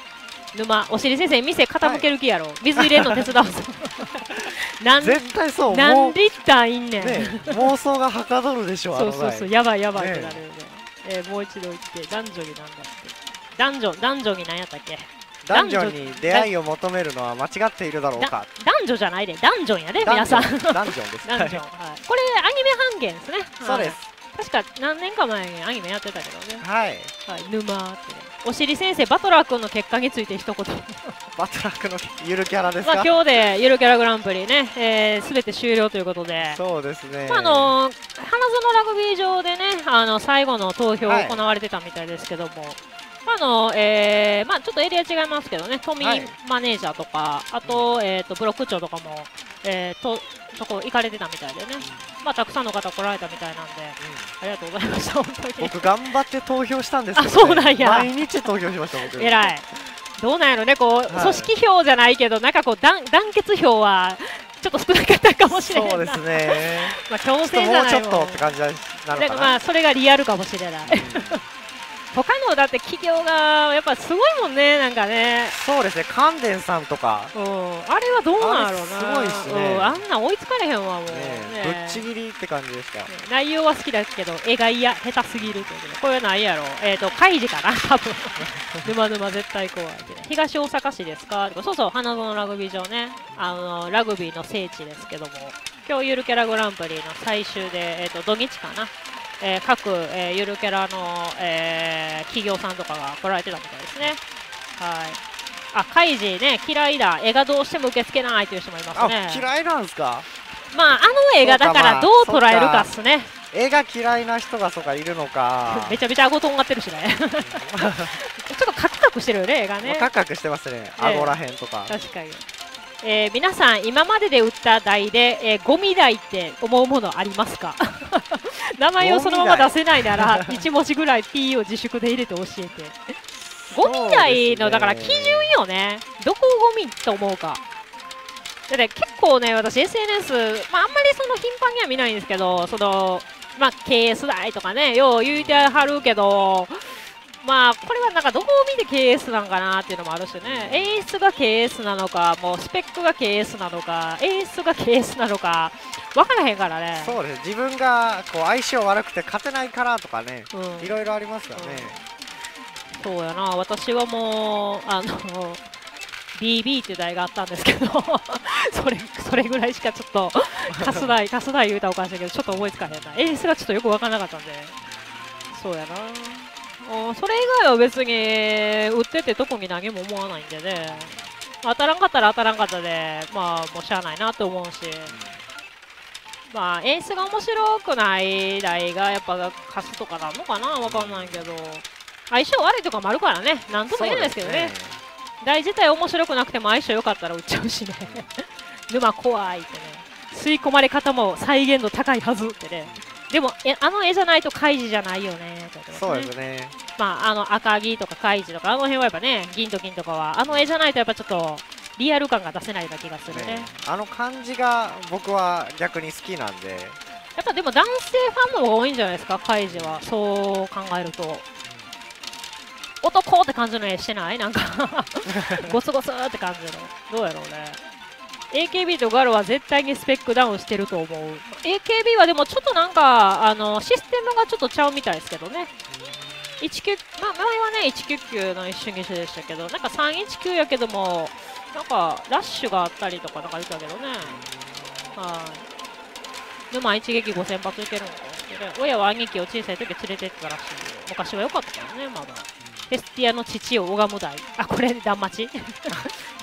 沼、おしり先生、店傾ける気やろ、はい、水入れんの手伝うぞ絶対そう、何リッターいんねん妄想がはかどるでしょ。そうそうそう、やばいやばいってなるよね。もう一度言って、男女になんだって、男女に何やったっけ？男女に出会いを求めるのは間違っているだろうか。男女じゃないで、ダンジョンやで、皆さん。ダンジョンです。これアニメ半減ですね。そうです、確か何年か前にアニメやってたけどね。はい、沼ってね。おしり先生、バトラー君の結果について一言。バトラー君のゆるキャラですか？まあ今日でゆるキャラグランプリね、すべて終了ということで。そうですね。花園ラグビー場でね、最後の投票行われてたみたいですけども。はい、ちょっとエリア違いますけどね、都民マネージャーとか、あと、ブロック長とかも、そこ行かれてたみたいでね、まあ、たくさんの方来られたみたいなんで、ありがとうございました、本当に。僕、頑張って投票したんですけど、ね、あ、そうなんや、毎日投票しました、僕。偉い、どうなんやろね、こう、組織票じゃないけど、なんかこう、団結票はちょっと少なかったかもしれない。そうですね、まあ強制じゃないもんね、もうちょっとって感じなのかな。だからまあそれがリアルかもしれない。他のだって企業がやっぱすごいもんね、なんかね。そうですね、関電さんとか、うん、あれはどうなんやろうな。すごいですね、あんな追いつかれへんわ、もうぶっちぎりって感じですか。内容は好きだけど絵がいや下手すぎるということで、これはないやろ、開示かな多分沼絶対怖い。東大阪市ですか？そうそう、花園ラグビー場ね、ラグビーの聖地ですけども、今日ゆるキャラグランプリの最終で、土日かな、各ゆるキャラの企業さんとかが来られてたみたいですね。はい。あ、カイジね、嫌いだ、絵がどうしても受け付けないという人もいますね。あ、嫌いなんですか？まあ映画だからどう捉えるかっすね。絵が嫌いな人がそうかいるのか。めちゃめちゃ顎とんがってるしね。ちょっとカクカクしてるよね、絵がね。カクカクしてますね、顎らへんとか。確かに。皆さん、今までで売った台で、ゴミ台って思うものありますか？名前をそのまま出せないなら1文字ぐらい P を自粛で入れて教えて。ゴミ台のだから基準よね、どこをゴミと思うか。でね、結構ね、私 SNS、あんまりその頻繁には見ないんですけど、その経営すだいとかね、よう言うてはるけど、これはなんかどこを見て経営すなんかなっていうのもあるしね、演出が経営すなのか、もうスペックが経営すなのか、演出が経営すなのか、分からへんからね。そうです、自分がこう相性悪くて勝てないからとかね、いろいろありますよね。そうやな、私はもうBB っていう題があったんですけどそれぐらいしかちょっとかすない言うたらおかしいけど、ちょっと思いつかへんな、演出がちょっとよく分からなかったんで。そうやな、それ以外は別に売ってて特に何も思わないんでね、当たらんかったら当たらんかったで、もうしゃあないなと思うし、演出が面白くない題がやっぱかすとかなのかな、分かんないけど、相性悪いとかもあるからね、なんとも言えないですけどね。台自体面白くなくても相性良かったら売っちゃうしね沼怖いってね、吸い込まれ方も再現度高いはずってね、でも絵じゃないと開示じゃないよねってことですね。そうですね、赤木とか開示とかあの辺はやっぱね、銀と銀とかはあの絵じゃないとやっぱちょっとリアル感が出せないような気がする ね、あの感じが僕は逆に好きなんで。やっぱでも男性ファンの方が多いんじゃないですか、開示は。そう考えると男って感じの絵してない、なんかゴスゴスって感じの。どうやろうね、 AKB とガロは絶対にスペックダウンしてると思う。 AKB はでもちょっとなんかシステムがちょっとちゃうみたいですけどね。19、前はね199の一瞬一瞬でしたけど、なんか319やけども、なんかラッシュがあったりとかなんか出たけどね。沼一撃5000発いけるのか、親は兄貴を小さい時連れてったらしい。昔は良かったからね、まだ。エスティアの父を拝む台、これ断末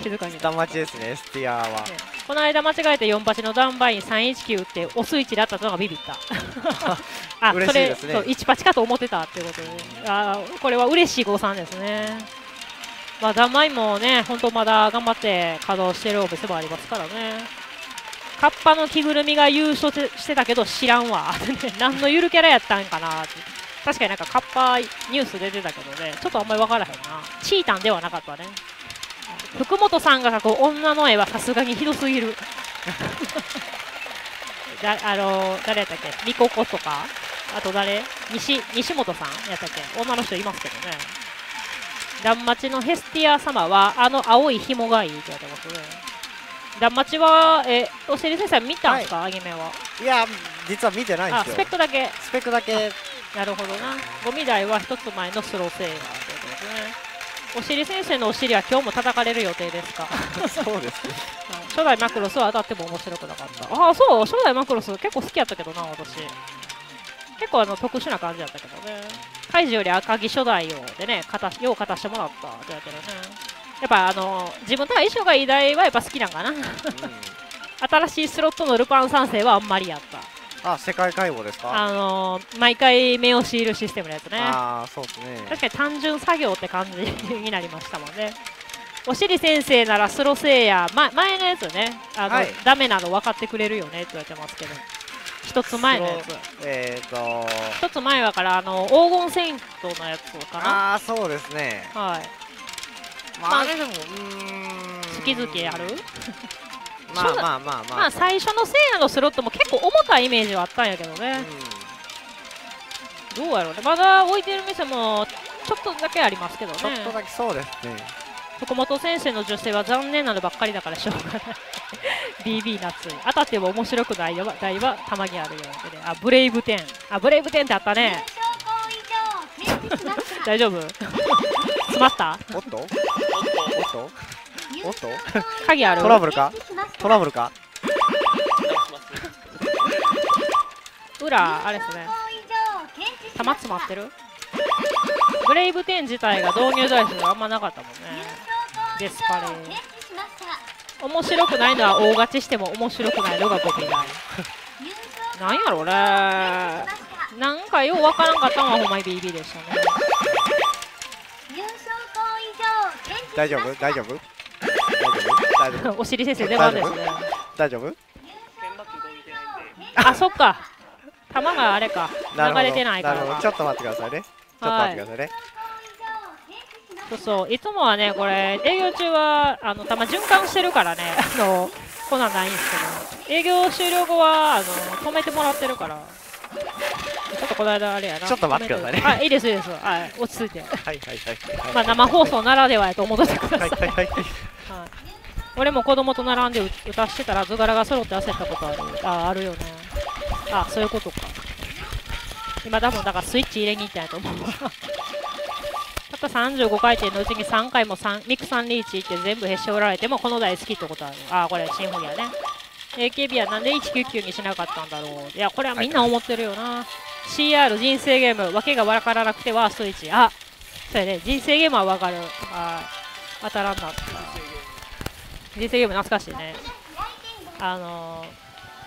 静かに断末ですね、エスティアは。この間間違えて4八のダンバイン319ってオス1だったのがビビった。嬉しいですね、それ18かと思ってたってことで、これは嬉しい誤算ですね。ダンバインもね、本当まだ頑張って稼働してるお店もありますからね。カッパの着ぐるみが優勝してたけど知らんわ何のゆるキャラやったんかなって。確かになんかカッパニュース出てたけどね、ちょっとあんまり分からへんな。チータンではなかったね。福本さんが描く女の絵はさすがにひどすぎる誰やったっけ、みこことか、あと誰、西本さんやったっけ、女の人いますけどね。断末のヘスティア様はあの青い紐がいいって言われてますね。ダンマチは、おしり先生見たんですか、アニメは。いや、実は見てないんですよ。スペックだけ。スペックだけ。なるほどな。ゴミ台は一つ前のスローセーラーってことですね。おしり先生のお尻は今日も叩かれる予定ですか。そうですね。初代マクロスは当たっても面白くなかった。そう、初代マクロス結構好きやったけどな、私。結構特殊な感じやったけどね。カイジより赤木初代をでね、よう勝たしてもらったってやけどね。やっぱ自分と相性がいい台はやっぱ好きなんかな、新しいスロットのルパン三世はあんまりやった。世界解剖ですか、毎回目を強いるシステムのやつね。そうですね、確かに単純作業って感じになりましたもんね。おしり先生ならスロセイヤ前のやつね、ダメなの分かってくれるよねって言われてますけど、一つ前のやつ、一つ前だから黄金セイントのやつかな。そうですね、はい。あれでも月々ある最初のセイラのスロットも結構重たいイメージはあったんやけどね、どうやろうね。まだ置いてる店もちょっとだけありますけどね。ちょっとだけ、そうですね。福本先生の女性は残念なのばっかりだからしょうがない。BB ナッツ当たっても面白くない台はたまにあるようで、ブレイブ10、ブレイブ10ってあったね。大丈夫、詰まった。おっと鍵ある。トラブルか裏あれですね、玉詰まってる。ブレイブ10自体が導入台数があんまなかったもんね。デスパレー面白くないのは大勝ちしても面白くないのがゴミ台。なんやろうね、なんかようわからんかったのはほんまに BB でしたね。大丈夫お尻先生出番ですね。大丈夫、そっか、球があれか流れてないから。ちょっと待ってくださいね、そうそう、いつもはねこれ営業中は球循環してるからね粉ないんですけど、営業終了後は止めてもらってるから、ちょっとこの間あれやな、ちょっと待ってくださいね。あ、いいですいいです、はい、落ち着いて、はいはいはい、まあ生放送ならではやと思ってください。はいはいはい、俺も子供と並んで歌してたら図柄が揃って焦ったことある。あるよね。あ、そういうことか。今多分だからスイッチ入れに行ったんやと思う。たった35回転のうちに3回もミクさんリーチって全部へし折られてもこの台好きってことある。あ、これシンフォニアね。AKB はなんで199にしなかったんだろう。いや、これはみんな思ってるよな。CR 人生ゲーム、わけがわからなくてワースト1。あ、そうやね。人生ゲームはわかる。あ、当たらんなった。人生ゲーム懐かしいね。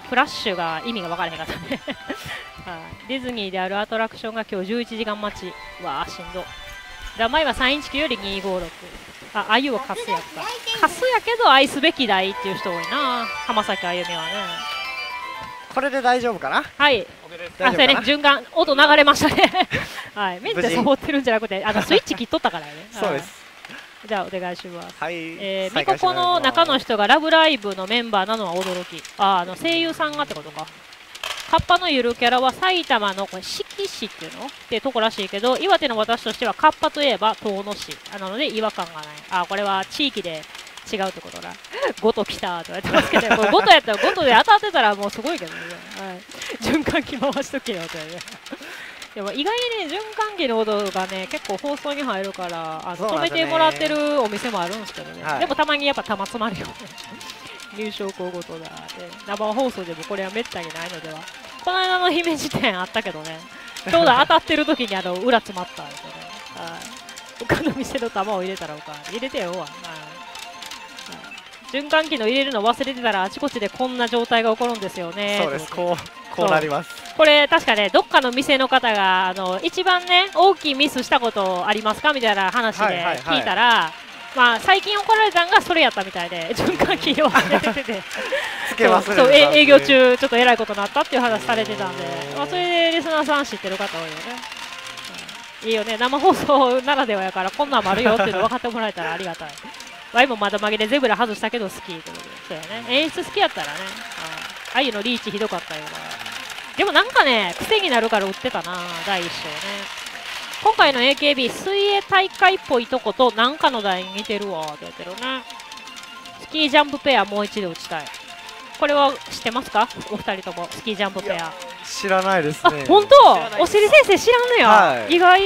フラッシュが意味が分からへんかったね。ディズニーであるアトラクションが今日11時間待ち。わあ、しんど。だ前は319より256。あ、あゆを貸すやった。貸すやけど愛すべき台っていう人多いな。浜崎あゆみはね。これで大丈夫かな。はい。あ、それね、循環、音流れましたね。はい、メンテサボってるんじゃなくて、スイッチ切っとったからね。そうです。じゃあお願いします。はい、みここの中の人がラブライブのメンバーなのは驚き。あ、声優さんがってことか。カッパのゆるキャラは埼玉のこれ四季市っていうのってとこらしいけど、岩手の私としてはカッパといえば遠野市なので違和感がない。あ、これは地域で違うってことだ。ごと来たと言われてますけど、これごとやったらごとで当たってたらもうすごいけどね。はい、循環器回しとけよって。でも意外にね、循環器の音がね、結構放送に入るから、止めてもらってるお店もあるんですけどね。はい、でもたまにやっぱ玉詰まるよね。優勝候補とだ。生放送でもこれはめったにないのでは。この間の姫路店あったけどね、ちょうど当たってる時に裏詰まったんでね。他の店の玉を入れたらおかん。入れてよ、はい。循環器の入れるの忘れてたらあちこちでこんな状態が起こるんですよね。そうです。こうなります。これ確かね、どっかの店の方が一番ね、大きいミスしたことありますかみたいな話で聞いたら、まあ最近怒られたんがそれやったみたいで、循環器を忘れててそう、営業中ちょっとえらいことになったっていう話されてたんで、まあそれでリスナーさん知ってる方多いよね。いいよね、生放送ならではやから、こんなんもあるよっていうの分かってもらえたらありがたい。ワイもまだ曲げでゼブラ外したけど好きということで、そうやね、演出好きやったらね、あゆのリーチひどかったよな。でもなんかね、癖になるから売ってたな、第一章ね。今回の AKB、水泳大会っぽいとことなんかの台に似てるわ、出てるね。スキージャンプペアもう一度打ちたい。これは知ってますかお二人とも、スキージャンプペア。知らないですね。あ、本当おしり先生知らんのや、はい、意外。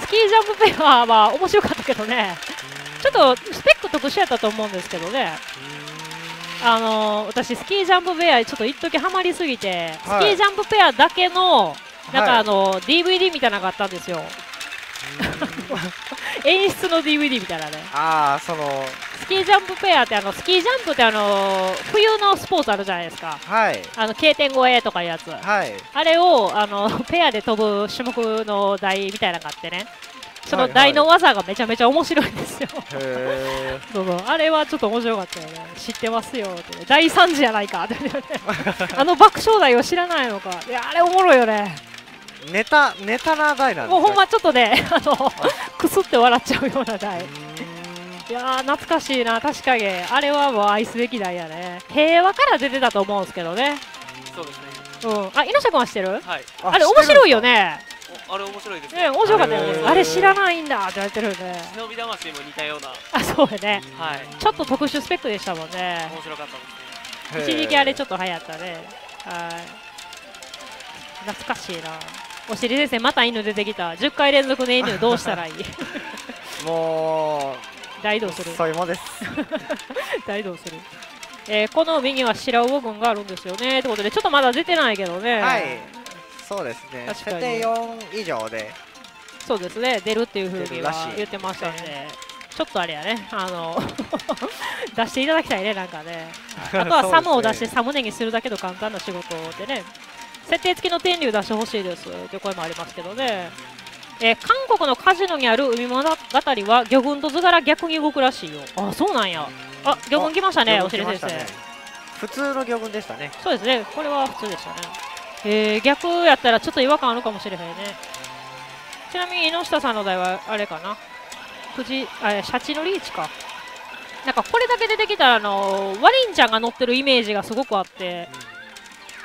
スキージャンプペアは面白かったけどね。ちょっとスペック特殊やったと思うんですけどね。私、スキージャンプペアちょっと一時ハマりすぎて、はい、スキージャンプペアだけのなんかDVD みたいなのがあったんですよ。演出の DVD みたいなね。あ、そのスキージャンプペアって、スキージャンプって冬のスポーツあるじゃないですか、はい、K 点越えとかいうやつ、はい、あれをペアで飛ぶ種目の台みたいなのがあってね。その台の技がめちゃめちゃ面白いんですよ。あれはちょっと面白かったよね。知ってますよって。大惨事じゃないかって。爆笑台を知らないのか。いや、あれおもろいよね。ネタな台なんですよ。もうほんまちょっとね、くすって笑っちゃうような台。いやー、懐かしいな、確かに。あれはもう愛すべき台やね。平和から出てたと思うんですけどね。そうですね。あ、稲下君は知ってる？あれ面白いよね。あれ面白いですね。面白かったよね。あれ知らないんだって言われてるんで。忍び魂も似たような。あ、そうやね。はい。ちょっと特殊スペックでしたもんね。面白かったですね。一時期あれちょっと流行ったね。はい。懐かしいな。おしり先生また犬出てきた。10回連続で犬どうしたらいい？もう大動する。そういうもんです。大動する。この右は白魚群があるんですよね。ということでちょっとまだ出てないけどね。はい。そうですね。設定4以上で。そうですね。出るっていう風には言ってましたんで、ちょっとあれやね。出していただきたいね、なんかね。あとはサムを出してサムネにするだけの簡単な仕事でね。設定付きの天竜出してほしいですという声もありますけどね。韓国のカジノにある海物語は魚群と図柄逆に動くらしいよ。あ、そうなんや。あ、魚群来ましたね、おしり先生。普通の魚群でしたね。そうですね。これは普通でしたね。逆やったらちょっと違和感あるかもしれへんね。ちなみに井下さんの台はあれかな、シャチのリーチか。なんかこれだけ出てきたらワリンちゃんが乗ってるイメージがすごくあって、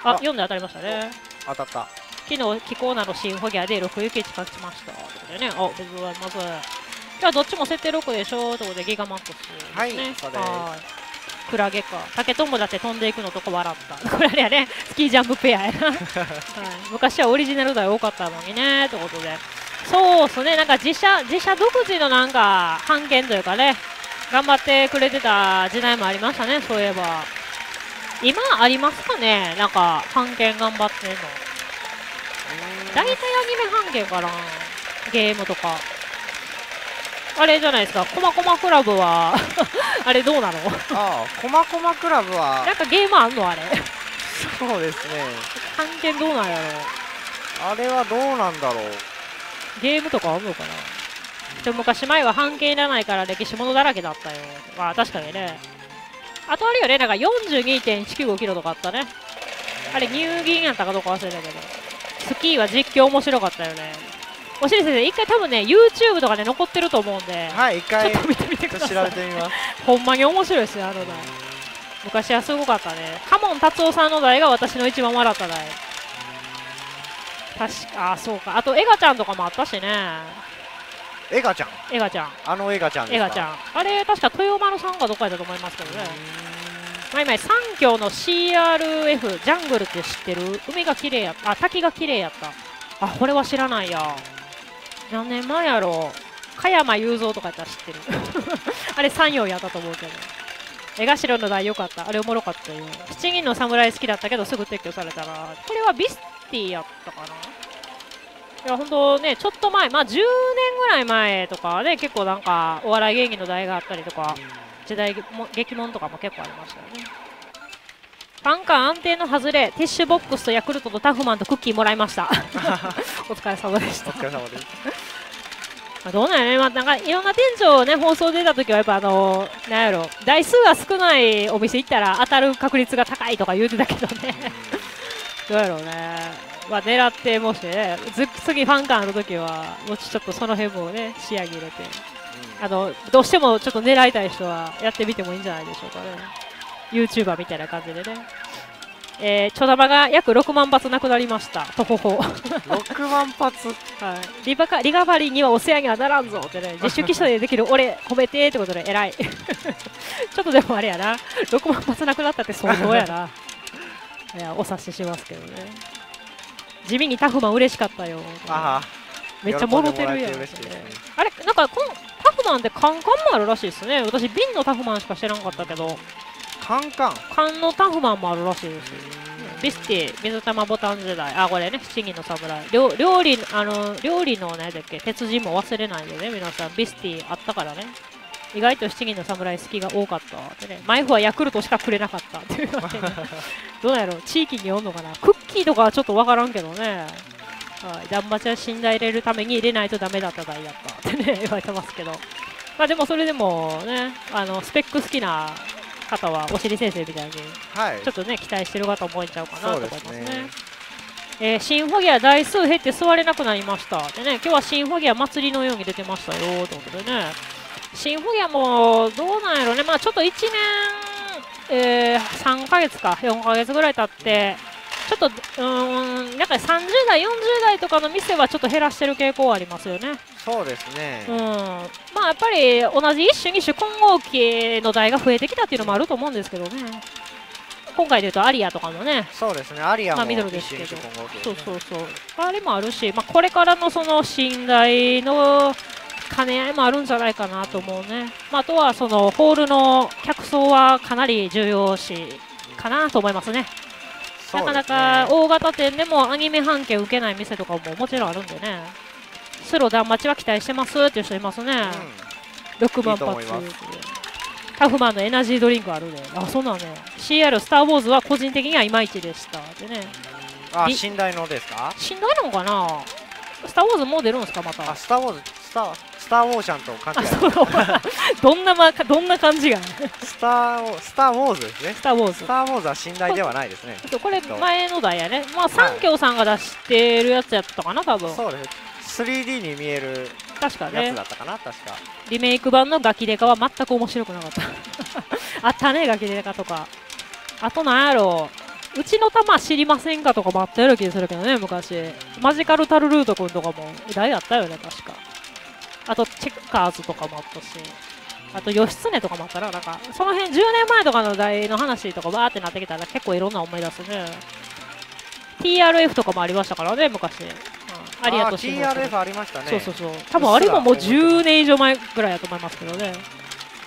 うん、あ、4で当たりましたね。当たった。昨日、気候なの新ホギャで6雪勝ちましたということでね、あ、ありがとうございます。じゃあどっちも設定6でしょということでギガマックスですね。はい、そうです。クラゲか竹とんぼだって飛んでいくのとこ笑ったこれあれやね、スキージャンプペアやな、はい、昔はオリジナル台多かったのにねということで、そうっすね、なんか自社独自のなんか版権というかね、頑張ってくれてた時代もありましたね。そういえば今ありますかね、なんか版権頑張ってんの。大体アニメ版権かな、ゲームとかあれじゃないですか。コマコマクラブはあれどうなの。ああ、コマコマクラブはなんかゲームあんのあれ。そうですね、版権どうなんやろ、あれはどうなんだろう、ゲームとかあんのかな。でも昔前は版権いらないから歴史物だらけだったよ。まあ確かにね。あとあれよね、なんか 42.195 キロとかあったね。あれニューギンやったかどうか忘れたけど、スキーは実況面白かったよね。おしり先生、一回多分ね YouTube とかで、ね、残ってると思うんで、はい、一回ちょっと見てみてください。調べてみます。ほんまに面白いですよ、あの台。昔はすごかったね。カモン達夫さんの台が私の一番笑った台。確か、あ、そうか。あとエガちゃんとかもあったしね。エガちゃん、エガちゃん、あのエガちゃんですか。エガちゃん、あれ確か豊丸さんがどっかやったと思いますけどね。まあ今三峡の CRF ジャングルって知ってる？海が綺麗やった、あ、滝が綺麗やった、あ、これは知らないや。何年前やろう、加山雄三とかやったら知ってるあれ三陽やったと思うけど、江頭の台よかった、あれおもろかったよ。七人の侍好きだったけどすぐ撤去されたな。これはビスティやったかな。いや、ほんとね、ちょっと前、まあ10年ぐらい前とかね、結構なんかお笑い芸人の台があったりとか、時代劇もんとかも結構ありましたよね。パンカン安定の外れ、ティッシュボックスとヤクルトとタフマンとクッキーもらいましたお疲れ様でした。お疲れ様ですまあどうなんやね、まあ、なんかいろんな店長をね、放送出たときはやっぱなんやろ、台数が少ないお店行ったら当たる確率が高いとか言うてたけどねどうやろうね、まあ狙って、もしね、次ファン感あるときは、もうちょっとその辺もね、視野に入れて、うん、どうしてもちょっと狙いたい人はやってみてもいいんじゃないでしょうかね。YouTuber みたいな感じでね。ちょだまが約6万発なくなりました。とほほ。6万発はい。リカバリーにはお世話にはならんぞってね、自主機種でできる俺、褒めてーってことで、偉い。ちょっとでもあれやな、6万発なくなったって相当やな。いや、お察ししますけどね。地味にタフマン嬉しかったよ。めっちゃもろてるやん。あれ、なんかタフマンってカンカンもあるらしいですね。私瓶のタフマンしか知らんかったけど、カンカン缶のタフマンもあるらしいです。ビスティ水玉ボタン時代、あ、これね、七人の侍、料理のねだっけ、鉄人も忘れないでね、皆さんビスティあったからね。意外と七人の侍好きが多かったでね、毎歩はヤクルトしかくれなかったっていうわけでどうなんやろ、地域におんのかな。クッキーとかはちょっとわからんけどね、はい、ダンマチは信頼入れるために入れないとダメだった台だったってね言われてますけど、まあでもそれでもね、スペック好きな方はおしり先生みたいに、はい、ちょっとね期待してる方も多いんちゃうかなと思いますね。シンフォギア台数減って座れなくなりましたでね、今日はシンフォギア祭りのように出てましたよということでね、シンフォギアもどうなんやろうね、まあちょっと1年、3ヶ月か4ヶ月ぐらい経って、ちょっとなんか30代、40代とかの店はちょっと減らしてる傾向はありますよね。そうですね、うん、まあやっぱり同じ一種、二種、混合機の台が増えてきたっていうのもあると思うんですけどね。今回でいうとアリアとかもね、そうですね、アリアもミドルですけど、そうそうそう、あれもあるし、まあ、これからのその信頼の兼ね合いもあるんじゃないかなと思うね、まあ、あとはそのホールの客層はかなり重要視かなと思いますね。なかなか大型店でもアニメ版権受けない店とかももちろんあるんでね、スローダンマチは期待してますっていう人いますね、うん、6万発。いいと思います。タフマンのエナジードリンクあるね。あ、そうなのね。CR スター・ウォーズは個人的にはいまいちでした。でね。あ、信頼のですか？信頼なのかな？スター・ウォーズもう出るんですか、また。あ、スター・ウォーズ、スター・ウォーシャンと勘違い。あ、そうどんな感じがスター・ウォーズですね。スター・ウォーズ。スター・ウォーズは信頼ではないですね。これ前の台やね。まあ、三協さんが出してるやつやったかな、多分。そうです。3D に見える。確かね、やつだったかな、確かリメイク版のガキデカは全く面白くなかったあったね、ガキデカとか。あとなんやろう、うちの玉知りませんかとかもあったような気がするけどね、昔。マジカルタルルート君とかも大あったよね、確か。あとチェッカーズとかもあったし、あと義経とかもあったら、なんかその辺10年前とかの代の話とかバーってなってきたら結構いろんな思い出すね。 TRF とかもありましたからね、昔。ありがとうございます。 TRF ありましたね。そうそうそう、多分あれももう10年以上前ぐらいだと思いますけどね。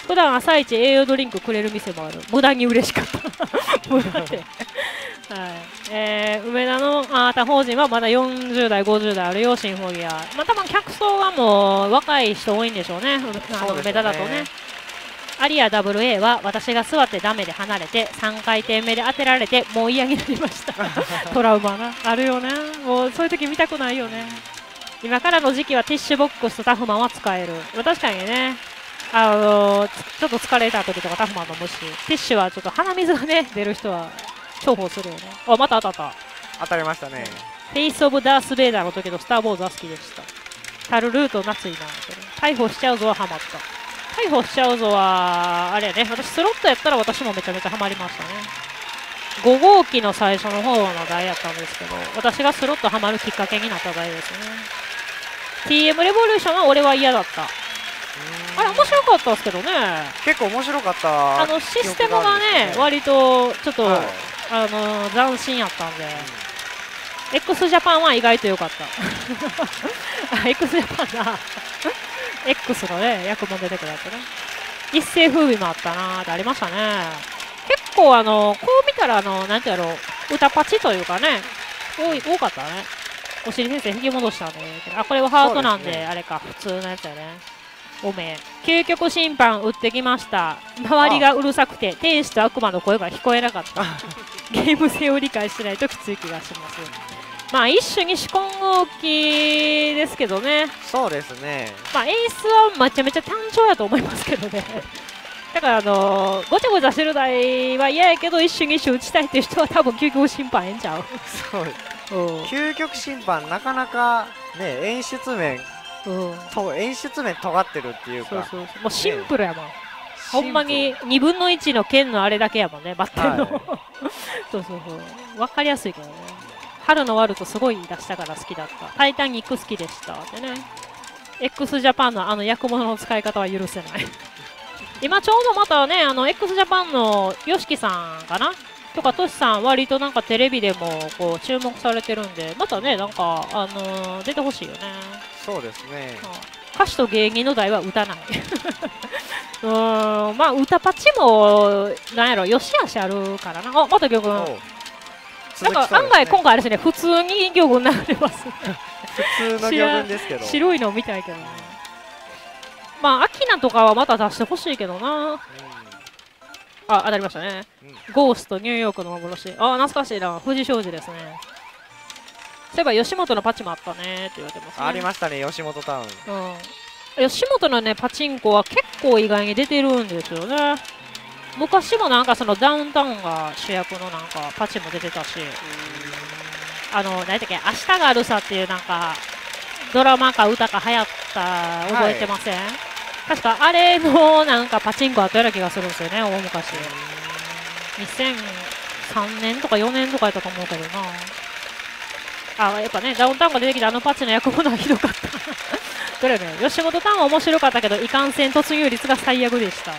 普段朝一栄養ドリンクくれる店もある。無駄に嬉しかった無駄ではい、梅田のあ他法人はまだ40代50代あるよ、シンフォギア。まあ多分客層がもう若い人多いんでしょうね、梅田だとね。アリア WA は私が座ってダメで離れて3回転目で当てられてもう嫌になりましたトラウマなあるよね、もうそういう時見たくないよね。今からの時期はティッシュボックスとタフマンは使える。確かにね、ちょっと疲れた時とかタフマン飲むし、ティッシュはちょっと鼻水がね出る人は重宝するよね。あ、また当たった。当たりましたね。フェイス・オブ・ダース・ベイダーの時のスター・ウォーズは好きでした。タルルート夏いなんだけど、逮捕しちゃうぞはハマった。逮捕しちゃうぞは、あれやね、私スロットやったら私もめちゃめちゃハマりましたね。5号機の最初の方の台やったんですけど、私がスロットハマるきっかけになった台ですね。TM レボリューションは俺は嫌だった。あれ面白かったですけどね。結構面白かった。システムがね、割とちょっと、はい、斬新やったんで、X ジャパンは意外と良かったX ジャパンなX のね役も出てくるやつね。一世風靡もあったなーってありましたね。結構こう見たらなんてやろう、歌パチというかね多かったね。お尻先生引き戻したんで、あ、これはハートなんで、あれか普通のやつやね。おめえ究極審判打ってきました。周りがうるさくて天使と悪魔の声が聞こえなかったゲーム性を理解しないときつい気がします。まあ一種に四混合機ですけどね。そうですね、まあエースはめちゃめちゃ単調やと思いますけどねだからごちゃごちゃしてる台は嫌やけど、一種に一種打ちたいっていう人は多分究極審判えんちゃうそう究極審判なかなかね演出面、演出面尖ってるっていうか、もうシンプルやもん。ほんまに2分の1の剣のあれだけやもんね、バッテンの、そうそうそう、分かりやすいけどね。春のワルトすごい出したから好きだった。タイタニック好きでしたってね。X ジャパンの役物の使い方は許せない今ちょうどまたね、X ジャパンの YOSHIKI さんかなとか、トシさん割となんかテレビでもこう注目されてるんで、またね、なんか、出てほしいよね。そうですね、歌手と芸人の代は歌ないまあ歌パチもなんやろよしあしあるからな。あ、また魚群なんか案外今回あれですね、普通に魚群流れます普通の魚群ですけど白いの見たいけど、ね、まあアキナとかはまた出してほしいけどな、あ、当たりましたね、ゴーストニューヨークの幻、あ、懐かしいな、藤商事ですね。そういえば吉本のパチもあったねって言われてますね。ありましたね、吉本タウン。吉本のねパチンコは結構意外に出てるんですよね。昔もなんかそのダウンタウンが主役のなんかパチも出てたし、何だっけ、明日があるさっていうなんかドラマか歌か流行った覚えてません？確かあれもなんかパチンコあったような気がするんですよね、大昔。2003年とか4年とかやったと思うけどな。あ、やっぱね、ダウンタウンが出てきたパッチの役物はひどかったこれね、吉本タウンは面白かったけどいかんせん突入率が最悪でした。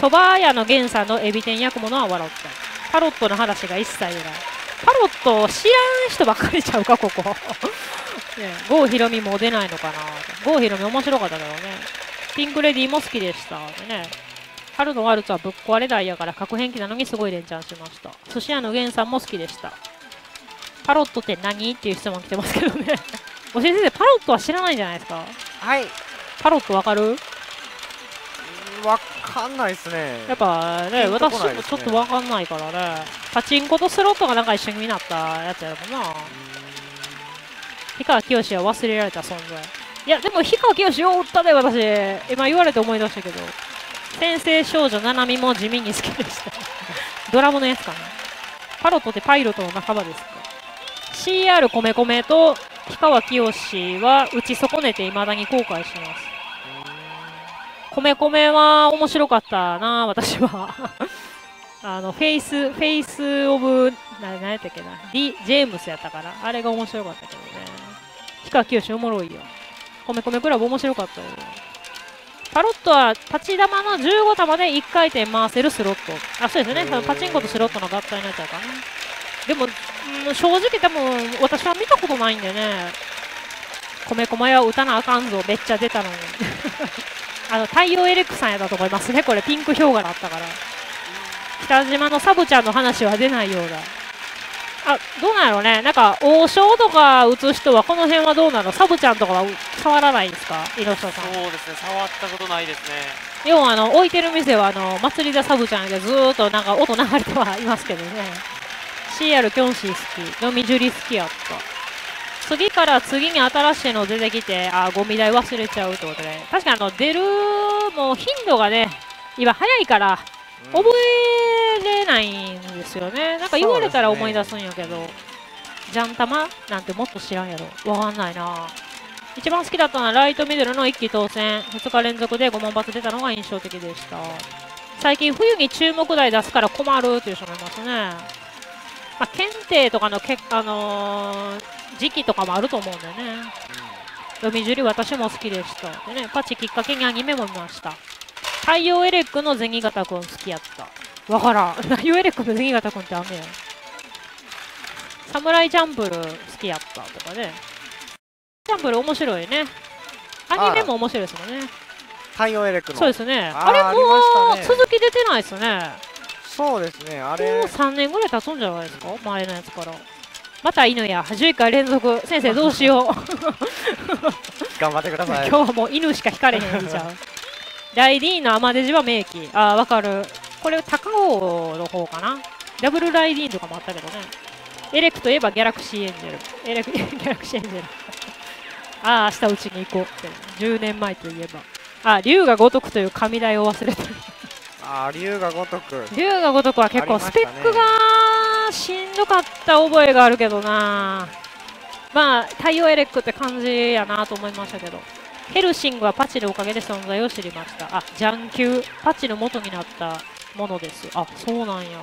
そば屋の源さんのエビ天役物は笑った。パロットの話が一切ない。パロット知らん人ばっかりちゃうかここ郷ひろみも出ないのかな。郷ひろみ面白かったけどね。ピンクレディーも好きでしたでね。春のワルツはぶっ壊れ台やから核変機なのにすごい連チャンしました。寿司屋の源さんも好きでした。パロットって何っていう質問来てますけどねおしり先生、パロットは知らないんじゃないですか。はい、パロットわかる？わかんないっすね、やっぱね。私もちょっとわかんないからね。パチンコとスロットがなんか一緒になったやつやもんな。氷川きよしは忘れられた存在。いやでも氷川きよしようったで、私今言われて思い出したけど、先生少女ななみも地味に好きでしたドラムのやつかな。パロットってパイロットの仲間ですか。CR コメコメと氷川きよしは打ち損ねて未だに後悔してます。米米は面白かったな、私は。フェイスオブ、何やったっけな、ジェームスやったから、あれが面白かったけどね。氷川きよしおもろいよ。米米クラブ面白かったよ。タロットは立ち玉の15玉で1回転回せるスロット。あ、そうですね。パチンコとスロットの合体になっちゃうからね。でも、正直多分私は見たことないんでね。米米は打たなあかんぞ。めっちゃ出たのに。太陽エレクさんやったと思いますね。これピンク氷河だったから。北島のサブちゃんの話は出ないようだ。あ、どうなんやろうね。なんか、王将とか打つ人は、この辺はどうなの？サブちゃんとかは触らないんですか？井上さん。そうですね、触ったことないですね。要は、置いてる店は、祭りだサブちゃんでずーっとなんか音流れてはいますけどね。CR キョンシー好き。飲みジュリ好きやった。次から次に新しいの出てきて、あ、ゴミ代忘れちゃうってことで。確かに出る、もう頻度がね、今早いから、覚えれないんですよね。なんか言われたら思い出すんやけど、ね、ジャン玉なんてもっと知らんやろ。わかんないな。一番好きだったのはライトミドルの1期当選。2日連続で5万発出たのが印象的でした。最近冬に注目台出すから困るっていう人もいますね。まあ、検定とかの時期とかもあると思うんだよね。読み尻私も好きでしたで、ね、パチきっかけにアニメも見ました。太陽エレックの銭形くん好きやった。わからん。太陽エレックの銭形くんってあんねや。サムライジャンブル好きやったとかね。ジャンブル面白いね。アニメも面白いですもんね。太陽エレックの。そうですね。あれもう、ね、続き出てないですね。そうですね。あれ。もう3年ぐらい経つんじゃないですか、前のやつから。また犬や、11回連続。先生どうしよう。頑張ってください。今日はもう犬しか引かれへんじゃん。ライディーンのアマデジは名機。ああ、わかる。これ、高尾の方かな。ダブルライディーンとかもあったけどね。エレクといえばギャラクシーエンジェル。ギャラクシーエンジェル。ああ、明日うちに行こうって。10年前といえば。ああ、竜が如くという神代を忘れてる。ああ、竜が如く。竜が如くは結構スペックがしんどかった覚えがあるけどな。まあ、太陽エレックって感じやなと思いましたけど。ヘルシングはパチのおかげで存在を知りました。あ、ジャンキューパチの元になったものです。あ、そうなんや。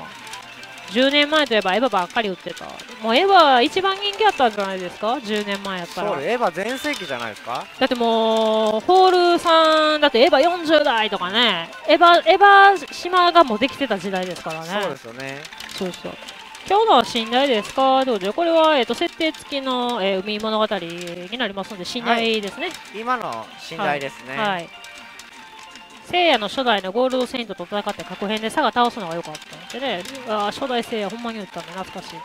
10年前といえばエヴァばっかり売ってた。もうエヴァ一番人気あったんじゃないですか、10年前やったら。そう、エヴァ全盛期じゃないですか。だってもうホールさんだってエヴァ40代とかね、エヴァ島がもうできてた時代ですからね。そうですよね。そうそう。今日のは信頼ですか、どうぞ。これは、設定付きの、海物語になりますので、信頼ですね。はい、今の信頼ですね。はいはい、聖夜の初代のゴールドセイントと戦って確変で佐賀倒すのが良かったんでね。あ、初代聖夜ほんまに打ったんで懐かしい。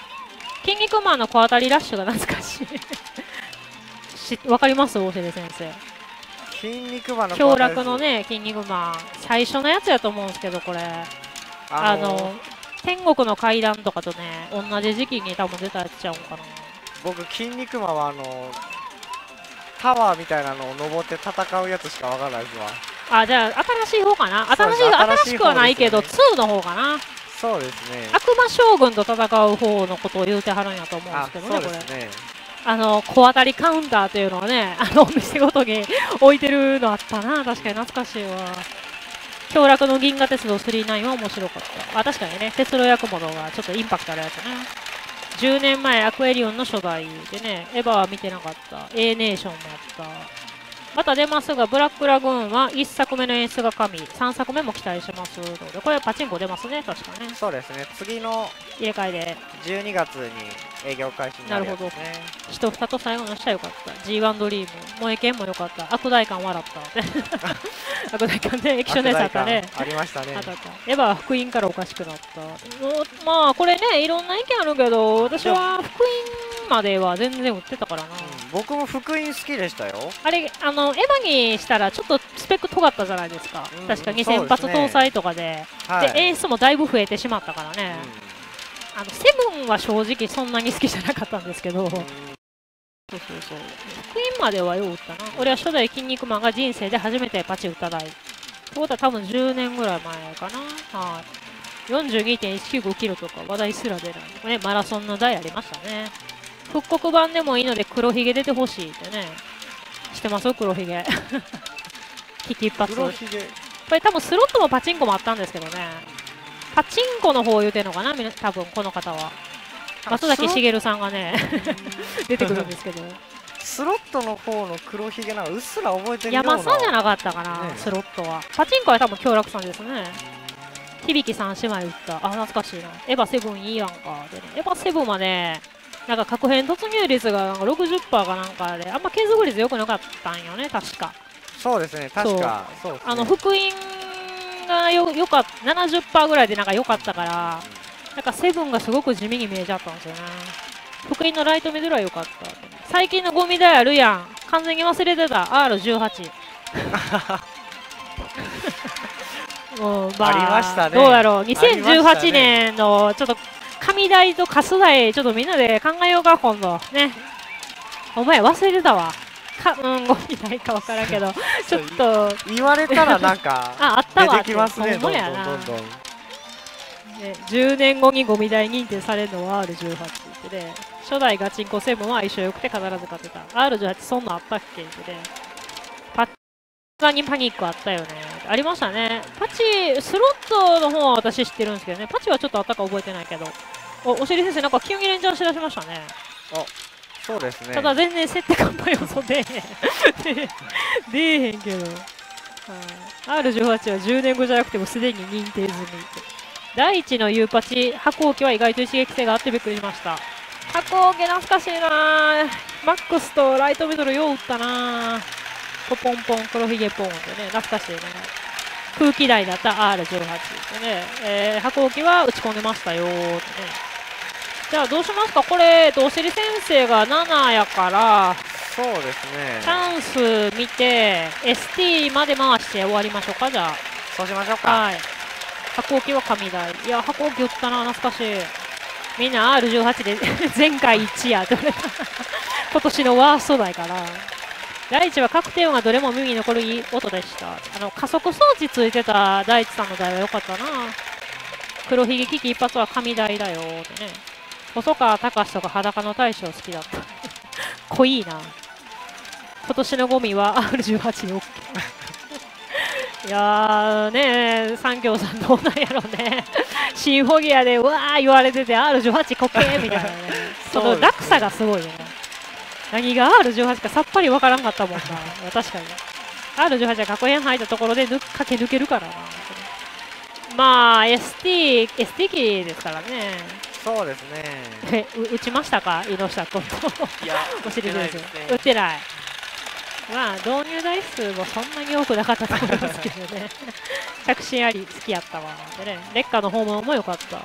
キン肉マンの小当たりラッシュが懐かしい。わかります、大瀬先生。筋肉マンの小当たり。強楽のね、キン肉マン。最初のやつやと思うんですけど、これ。天国の階段とかとね、同じ時期に多分出たやつちゃうんかな。僕、筋肉マンはタワーみたいなのを登って戦うやつしかわからないですわ。あ、じゃあ、新しい方かな。新しくはないけど、ね、2の方かな。そうですね。悪魔将軍と戦う方のことを言うてはるんやと思うんですけどね、これ。小当たりカウンターというのをね、お店ごとに置いてるのあったな。確かに懐かしいわ。強楽の銀河鉄道39は面白かった。あ、確かにね、鉄道役物がちょっとインパクトあるやつね。10年前、アクエリオンの初代でね、エヴァは見てなかった。A ネーションもあった。また出ますが、ブラックラグーンは1作目の演出が神、3作目も期待しますので、これはパチンコ出ますね、確かね。そうですね、次の入れ替えで。12月に営業開始になるやつですね。なるほど。一蓋と最後の下良かった。G1 ドリーム、萌え剣も良かった。悪大官笑った。悪大官ね、液晶のやつあったね。ありましたね。エヴァは福音からおかしくなった。まあ、これね、いろんな意見あるけど、私は福音までは全然売ってたからな。僕も福音好きでしたよ。あれ、エヴァにしたらちょっとスペック尖ったじゃないですか。確か2000発搭載とかで。で、演出もだいぶ増えてしまったからね。セブンは正直そんなに好きじゃなかったんですけど、そうそうそう。福音まではよう打ったな。俺は初代筋肉マンが人生で初めてパチ打った台。ってことは多分10年ぐらい前かな。42.195キロとか話題すら出ない。ね、マラソンの台ありましたね。復刻版でもいいので黒ひげ出てほしいってね。知ってます黒ひげ危機一髪。これ多分スロットもパチンコもあったんですけどね。パチンコの方言うてんのかな多分この方は。松崎しげるさんがね出てくるんですけどスロットの方の黒ひげなんかうっすら覚えてるような。山さんじゃなかったかな、ね、スロットは。パチンコは多分京楽さんですね。響さん姉妹打った。あ、懐かしいな。エヴァセブンいいやんかで、ね、エヴァセブンはねなんか確変突入率が 60% かなんかであんま継続率良くなかったんよね確か。そうですね確かそう、そうですね、あの福音がよかった 70% ぐらいでなんか良かったからなんかセブンがすごく地味に見えちゃったんですよね。福音のライト目ぐらい良かった。最近のゴミ台あるやん。完全に忘れてた R18 もうまあ、ありましたね。どうだろう2018年のちょっと紙代とカス代ちょっとみんなで考えようか今度ね。お前忘れてたわか、うん、ゴミ代か分からんけどちょっと言われたらなんかあったわ出てきますね。どんどんどんどん10年後にゴミ代認定されるのは R18 ってで、ね、初代ガチンコセブンは相性良くて必ず勝てた。 R18 そんなんあったっけってね。パッカにパニックあったよね。ありましたね。パチスロットの方は私知ってるんですけどね。パチはちょっとあったか覚えてないけど。おしり先生なんか急にレンジャーしだしましたね。あ、そうですね。ただ全然設定完売予想出えへん出えへんけど、R18 は10年後じゃなくてもすでに認定済み。第一のユーパチ、箱置きは意外と刺激性があってびっくりしました。箱置き懐かしいな。マックスとライトミドルよう打ったな。ポポンポン、黒ひげポンってね、懐かしいね。空気台だった R18 ってね、箱置きは打ち込んでましたよーってね。じゃあどうしますかこれ、おしり先生が7やから、そうですね。チャンス見て、ST まで回して終わりましょうか、じゃあ。そうしましょうか。はい。箱置きは神台。いや、箱置き打ったな、懐かしい。みんな R18 で前回1やって言われた。今年のワースト台から。第一は確定音がどれも耳に残るいい音でした。加速装置ついてた第一さんの台は良かったな。黒ひげ危機一発は神台だよってね。細川隆とか裸の大将好きだった。濃いな。今年のゴミは R18 に OK。いやーねー、三京さんどうなんやろうねシンフォギアでうわー言われてて R18 こけーみたいなねその落差がすごいよね。何が R18 かさっぱりわからんかったもんな確かに R18 は過去編入ったところで駆け抜けるからな。まあ ST 機ですからね。そうですね打ちましたか井下君とお尻です。打ってない。まあ導入台数もそんなに多くなかったと思いますけどね着信あり好きやったわでね。烈火の訪問も良かった。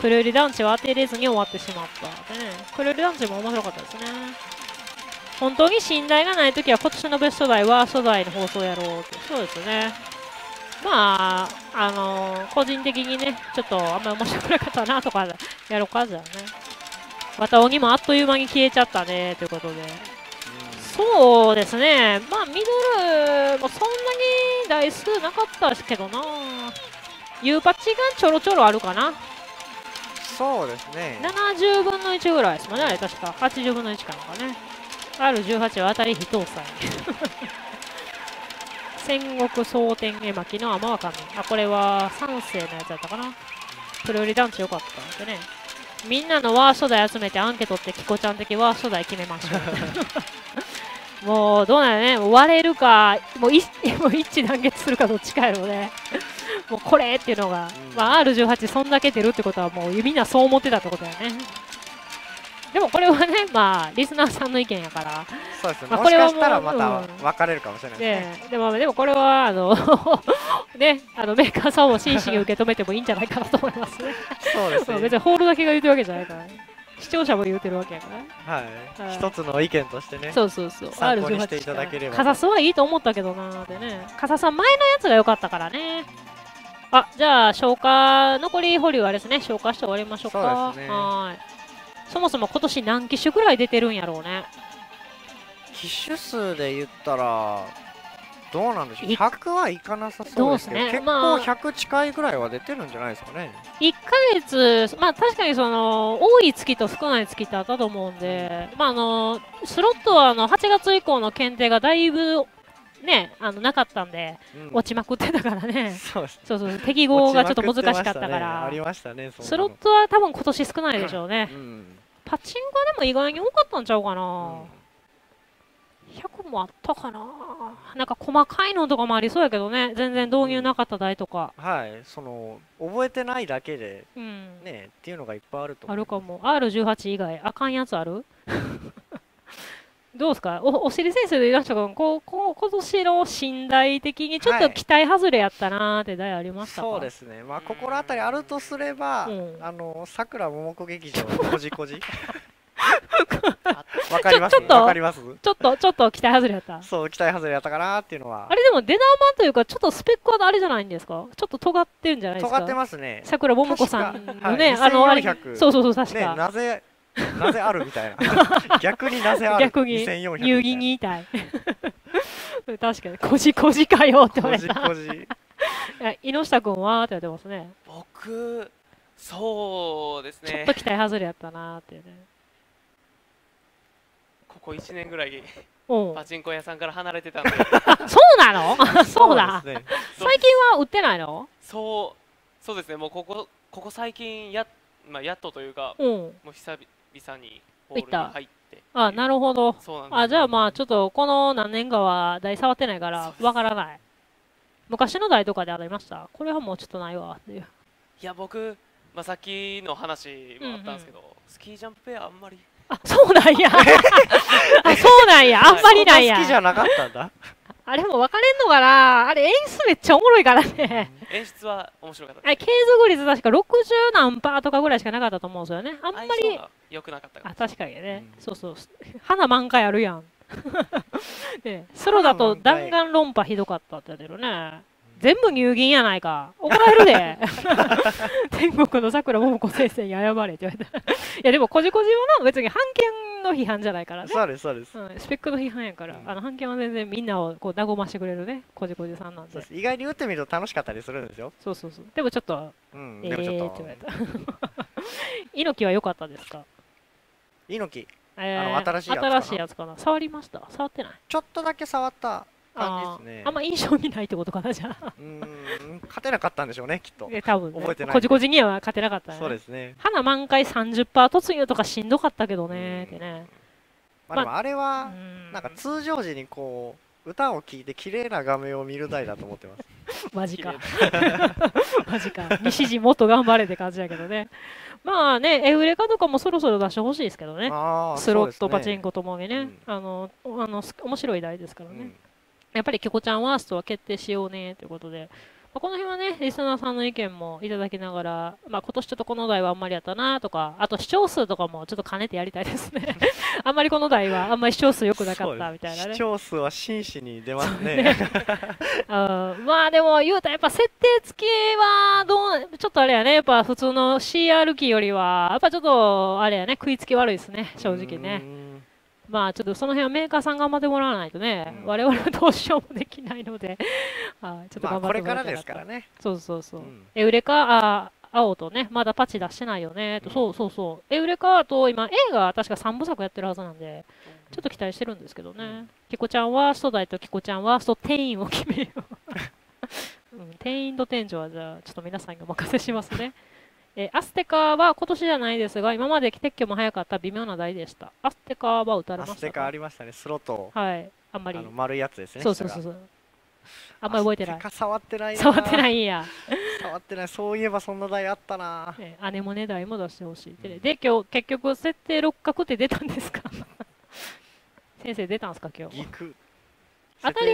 クルーリ団地は当てれずに終わってしまったでね。クルーリ団地も面白かったですね。本当に信頼がないときは今年のベスト台ワースト台の放送やろうって。そうですね。まあ個人的にねちょっとあんまり面白くなかったなとかやろうかじゃね。また鬼もあっという間に消えちゃったねということで。そうですね、まあミドルもそんなに台数なかったですけどな。ユーパチがちょろちょろあるかな。そうですね。70分の1ぐらいですもんね。あれ確か80分の1かなんかね。R18 は当たり非搭載戦国蒼天絵巻の天若見。あ、これは3世のやつだったかな。プロリ団地よかったんでね。みんなのワースト台集めてアンケートってキコちゃん的ワースト台決めましょうもうどうなんやね。もう割れるかもう一致団結するかどっちかやろうねもうこれっていうのが、まあ、R18 そんだけ出るってことはもうみんなそう思ってたってことやね。でもこれはね、まあ、リスナーさんの意見やから。そうですね、まあ、これはもうもしかしたらまた分かれるかもしれないですね。でもこれはね、メーカーさんも真摯に受け止めてもいいんじゃないかなと思いますねそうですね別にホールだけが言うてるわけじゃないから、ね、視聴者も言うてるわけやから、ね、はい、はい、一つの意見としてね、そうそうそう、参考にしていただければ。カサスはいいと思ったけどなーでね。カサスは前のやつが良かったからね。あ、じゃあ消化残り保留はですね、消化して終わりましょうか。そうですね。はい、そもそも今年何機種くらい出てるんやろうね。機種数で言ったらどうなんでしょう。100はいかなさそうですけど、結構100近いぐらいは出てるんじゃないですかね。1ヶ月、まあ確かにその多い月と少ない月ってあったと思うんで、まあスロットは8月以降の検定がだいぶね、なかったんで、落ちまくってたからね、そうそう、適合がちょっと難しかったから、スロットは多分今年少ないでしょうね。パチンコはでも意外に多かったんちゃうかな。100もあったかな、なんか細かいのとかもありそうやけどね、全然導入なかった台とか、はい、その覚えてないだけで、ねっていうのがいっぱいあると思う。あるかも、R18 以外、あかんやつあるどうですか、おしり先生でいらっしゃるか、今年の信頼的にちょっと期待外れやったなーって台ありましたか、はい、そうですね、まあ、心当たりあるとすれば、さくらももこ劇場のこじこじ。わかります。ちょっと期待外れやった。そう、期待外れやったかなっていうのは。あれでも出直版というかちょっとスペックはあれじゃないんですか。ちょっと尖ってんじゃないですか。尖ってますね。さくらももこさんのね、2400。そうそうそう、確か。なぜあるみたいな。逆になぜある。逆に2400。遊戯にいたい。確かにこじこじかよって言われた。こじこじ。井下君はって言われてますね。僕、そうですね。ちょっと期待外れやったなってね。ここ1年ぐらいパチンコ屋さんから離れてたんで。そうなの？そうだ。最近は売ってないの？そうですね。もうここ最近やっとというか、もう久々にホールに入って。あ、なるほど。あ、じゃあまあちょっとこの何年かは台触ってないからわからない。昔の台とかでありました。これはもうちょっとないわっていう。いや僕、まあさっきの話もあったんですけど、スキージャンプペアあんまり。あ、そうなんや。あ、そうなんや。あんまりないや。好きじゃなかったんだ。あれも分かれんのかな。あれ演出めっちゃおもろいからね。演出は面白かった。継続率確か60何%とかぐらいしかなかったと思うんですよね。あんまり良くなかった。あ、確かにね。そうそう。花満開あるやん。ソロだと弾丸論破ひどかったって出るね。全部入銀やないか。怒られるで。天国のさくらももこ先生に謝れって言われた。いやでもこじこじはな、別に判決の批判じゃないからね。そうですそうです。スペックの批判やから、判決は全然みんなをこう和ましてくれるね、こじこじさんなんで。そうです。意外に打ってみると楽しかったりするんですよ。そうそうそう。でもちょっと、って言われた。猪木は良かったですか。猪木。新しいやつかな。触りました。触ってない。ちょっとだけ触った。あんま印象にないってことかな、じゃあ。勝てなかったんでしょうね、きっと。多分、覚えてない。こじこじには勝てなかったね。そうですね。花満開 30% 突入とかしんどかったけどね、ってね。まあでもあれは、なんか通常時にこう、歌を聴いて綺麗な画面を見る台だと思ってます。マジか。マジか。西陣もっと頑張れって感じだけどね。まあね、エウレカとかもそろそろ出してほしいですけどね。スロット、パチンコともにね。面白い台ですからね。やっぱりキョコちゃんワーストは決定しようねということで、まあ、この辺はね、リスナーさんの意見もいただきながら、まあ、今年ちょっとこの台はあんまりやったなとか、あと視聴数とかもちょっと兼ねてやりたいですね。あんまりこの台はあんまり視聴数良くなかったみたいなね。視聴数は真摯に出ますね。まあでも言うたらやっぱ設定付きはちょっとあれやね、やっぱ普通の CR 機よりは、やっぱちょっとあれやね、食いつき悪いですね、正直ね。まあちょっとその辺はメーカーさん頑張ってもらわないとね、我々はどうしようもできないので、ちょっと頑張ってもらいたいなと。これからですからね。そうそうそう。エウレカ、青とね、まだパチ出してないよね、と。そうそうそう。エウレカと今、映画確か3部作やってるはずなんで、ちょっと期待してるんですけどね。キコちゃんワースト台とキコちゃんワースト店員を決めよう。店員と店長はじゃあ、ちょっと皆さんにお任せしますね。アステカは今年じゃないですが、今まで撤去も早かった微妙な台でした。アステカは打たれました。アステカありましたね、スロット。はい、あんまり。丸いやつですね。そうそうそう。あんまり覚えてない。アステカ触ってない。触ってないんや。触ってない。そういえばそんな台あったな。アネモネ台も出してほしい。で、今日結局設定六角って出たんですか。先生出たんですか今日。当た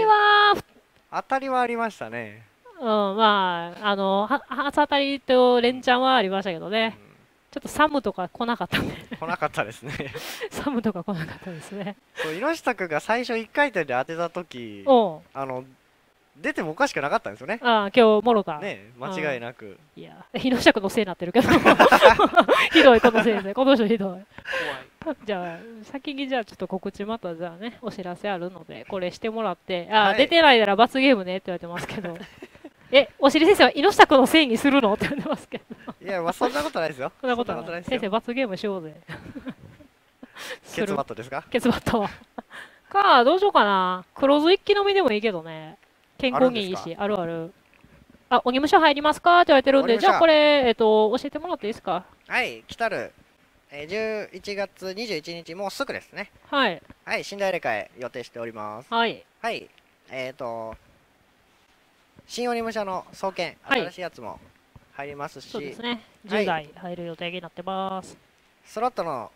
りはありましたね。まあ、初当たりと連チャンはありましたけどね、ちょっとサムとか来なかったね。来なかったですね。サムとか来なかったですね。そう、井下君が最初1回転で当てたとき、出てもおかしくなかったんですよね。ああ、今日、もろた。ね、間違いなく。いや、井下君のせいになってるけど、ひどい、このせいですね、この人ひどい。じゃあ先にじゃあちょっと告知またじゃあねお知らせあるのでこれしてもらってあ、はい、出てないなら罰ゲームねって言われてますけどえお尻先生は猪下君のせいにするのって言われてますけどいやまあそんなことないですよそんなことない先生罰ゲームしようぜケツバットですかケツバットかどうしようかな黒酢一気飲みでもいいけどね健康にいいしあるあるあ、鬼武者入りますかって言われてるんでじゃあこれ教えてもらっていいですかはい来たる11月21日もうすぐですねはいはい新大礼会予定しておりますはいはい新鬼武者の双剣新しいやつも入りますしそうですね10台入る予定になってますスロットの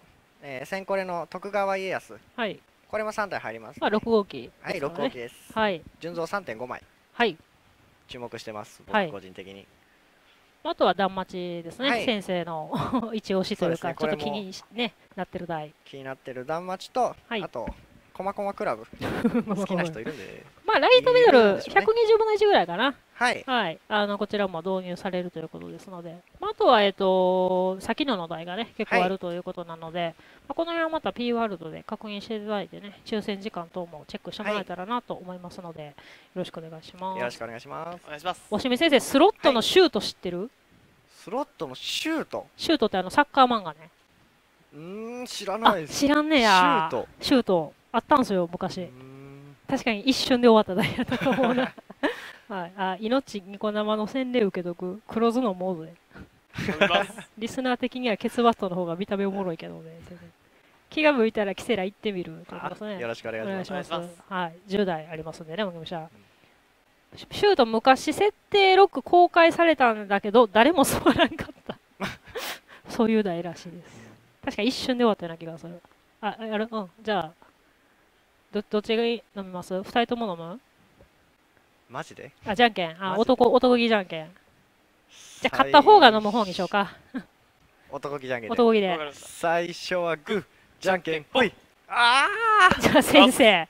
先これの徳川家康はいこれも3台入ります6号機はい6号機ですはい純増 3.5 枚はい注目してます僕個人的にあとは断末ですね先生の一押しというかちょっと気になってる台気になってる断末とあとコマコマクラブ好きな人いるんでまあライトミドル120分の1ぐらいかなはいこちらも導入されるということですのであとは先の台がね結構あるということなのでこの辺はまた P ワールドで確認していただいてね抽選時間等もチェックしてもらえたらなと思いますのでよろしくお願いしますよろしくお願いしますお願いします押見先生スロットのシュート知ってるスロットのシュートシュートってサッカー漫画ね知らないです知らんねやシュートあったんですよ昔確かに一瞬で終わった台やったと思うなはい、あ、命ニコ生の洗礼受けとく黒酢のモードでリスナー的にはケツバットの方が見た目おもろいけどね気が向いたらキセラ行ってみるということですねよろしくお願いしますはい10台ありますんでねおシュート昔設定6公開されたんだけど誰も座らんかったそういう台らしいです確か一瞬で終わったような気がするあやるうんじゃあどっちが飲みます2人とも飲むマジであ、じゃんけん。あ、男気じゃんけん。じゃあ、買った方が飲む方にしようか。男気じゃんけん。男気で。最初はグー、じゃんけん、ぽい。ああ。じゃあ、先生。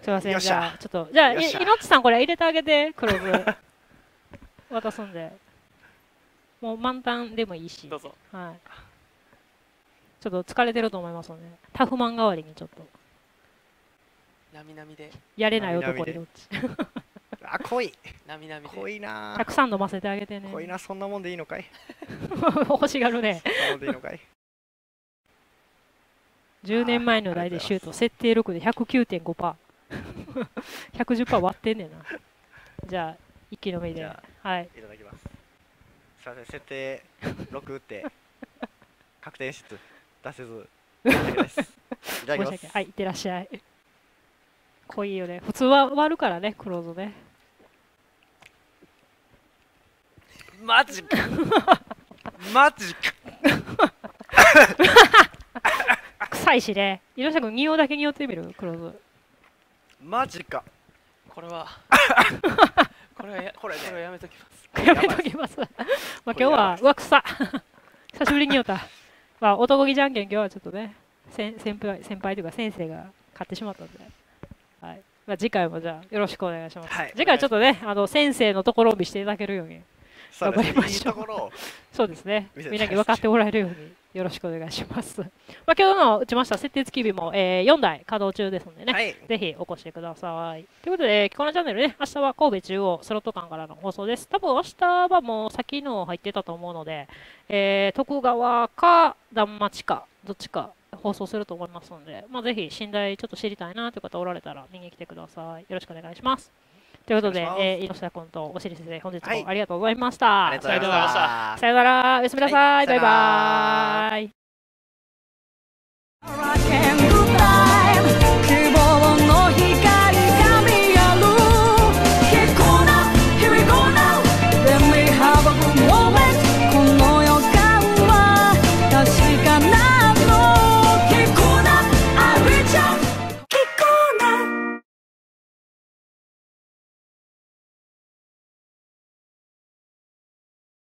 すいません。じゃあ、ちょっと。じゃあ、いのちさん、これ入れてあげて、黒酢。渡すんで。もう満タンでもいいし。どうぞ。はい。ちょっと疲れてると思いますので、タフマン代わりにちょっと。なみなみで。やれない男でどっち。あ、濃い。濃いな。たくさん飲ませてあげてね。濃いな、そんなもんでいいのかい。欲しがるね。10年前の台でシュート、設定6で 109.5%。110% 割ってんねんな。じゃあ、一気飲みで。はい。いただきます。すいません、設定6打って、確定室出せず。いただきます。はい、いってらっしゃい。濃いよね。普通は割るからね、黒酢ね。マジか。マジか。臭いしね。色下君、匂いだけ匂ってみる黒酢。マジか。これは。これはやめときます。やめときます。まあ今日は、うわ、臭っ。久しぶりに匂った。まあ男気じゃんけん、今日はちょっとね、先輩というか先生が買ってしまったんで。はい、まあ次回もじゃあよろしくお願いします。はい、次回ちょっとね、先生のところを見していただけるように頑張りましょう。そうですね。みんなに分かってもらえるようによろしくお願いします。まあ今日の打ちました設定月日も4台稼働中ですのでね、はい、ぜひお越しください。ということでこのチャンネルね、明日は神戸中央スロット館からの放送です。多分明日はもう先の入ってたと思うので、徳川か断末かどっちか。放送すると思いますので、まあ、ぜひ信頼ちょっと知りたいなという方おられたら見に来てください。よろしくお願いします。ということで、猪下君とお尻先生、本日もありがとうございました。ありがとうございました。さよなら、おやすみなさい、バイバーイ。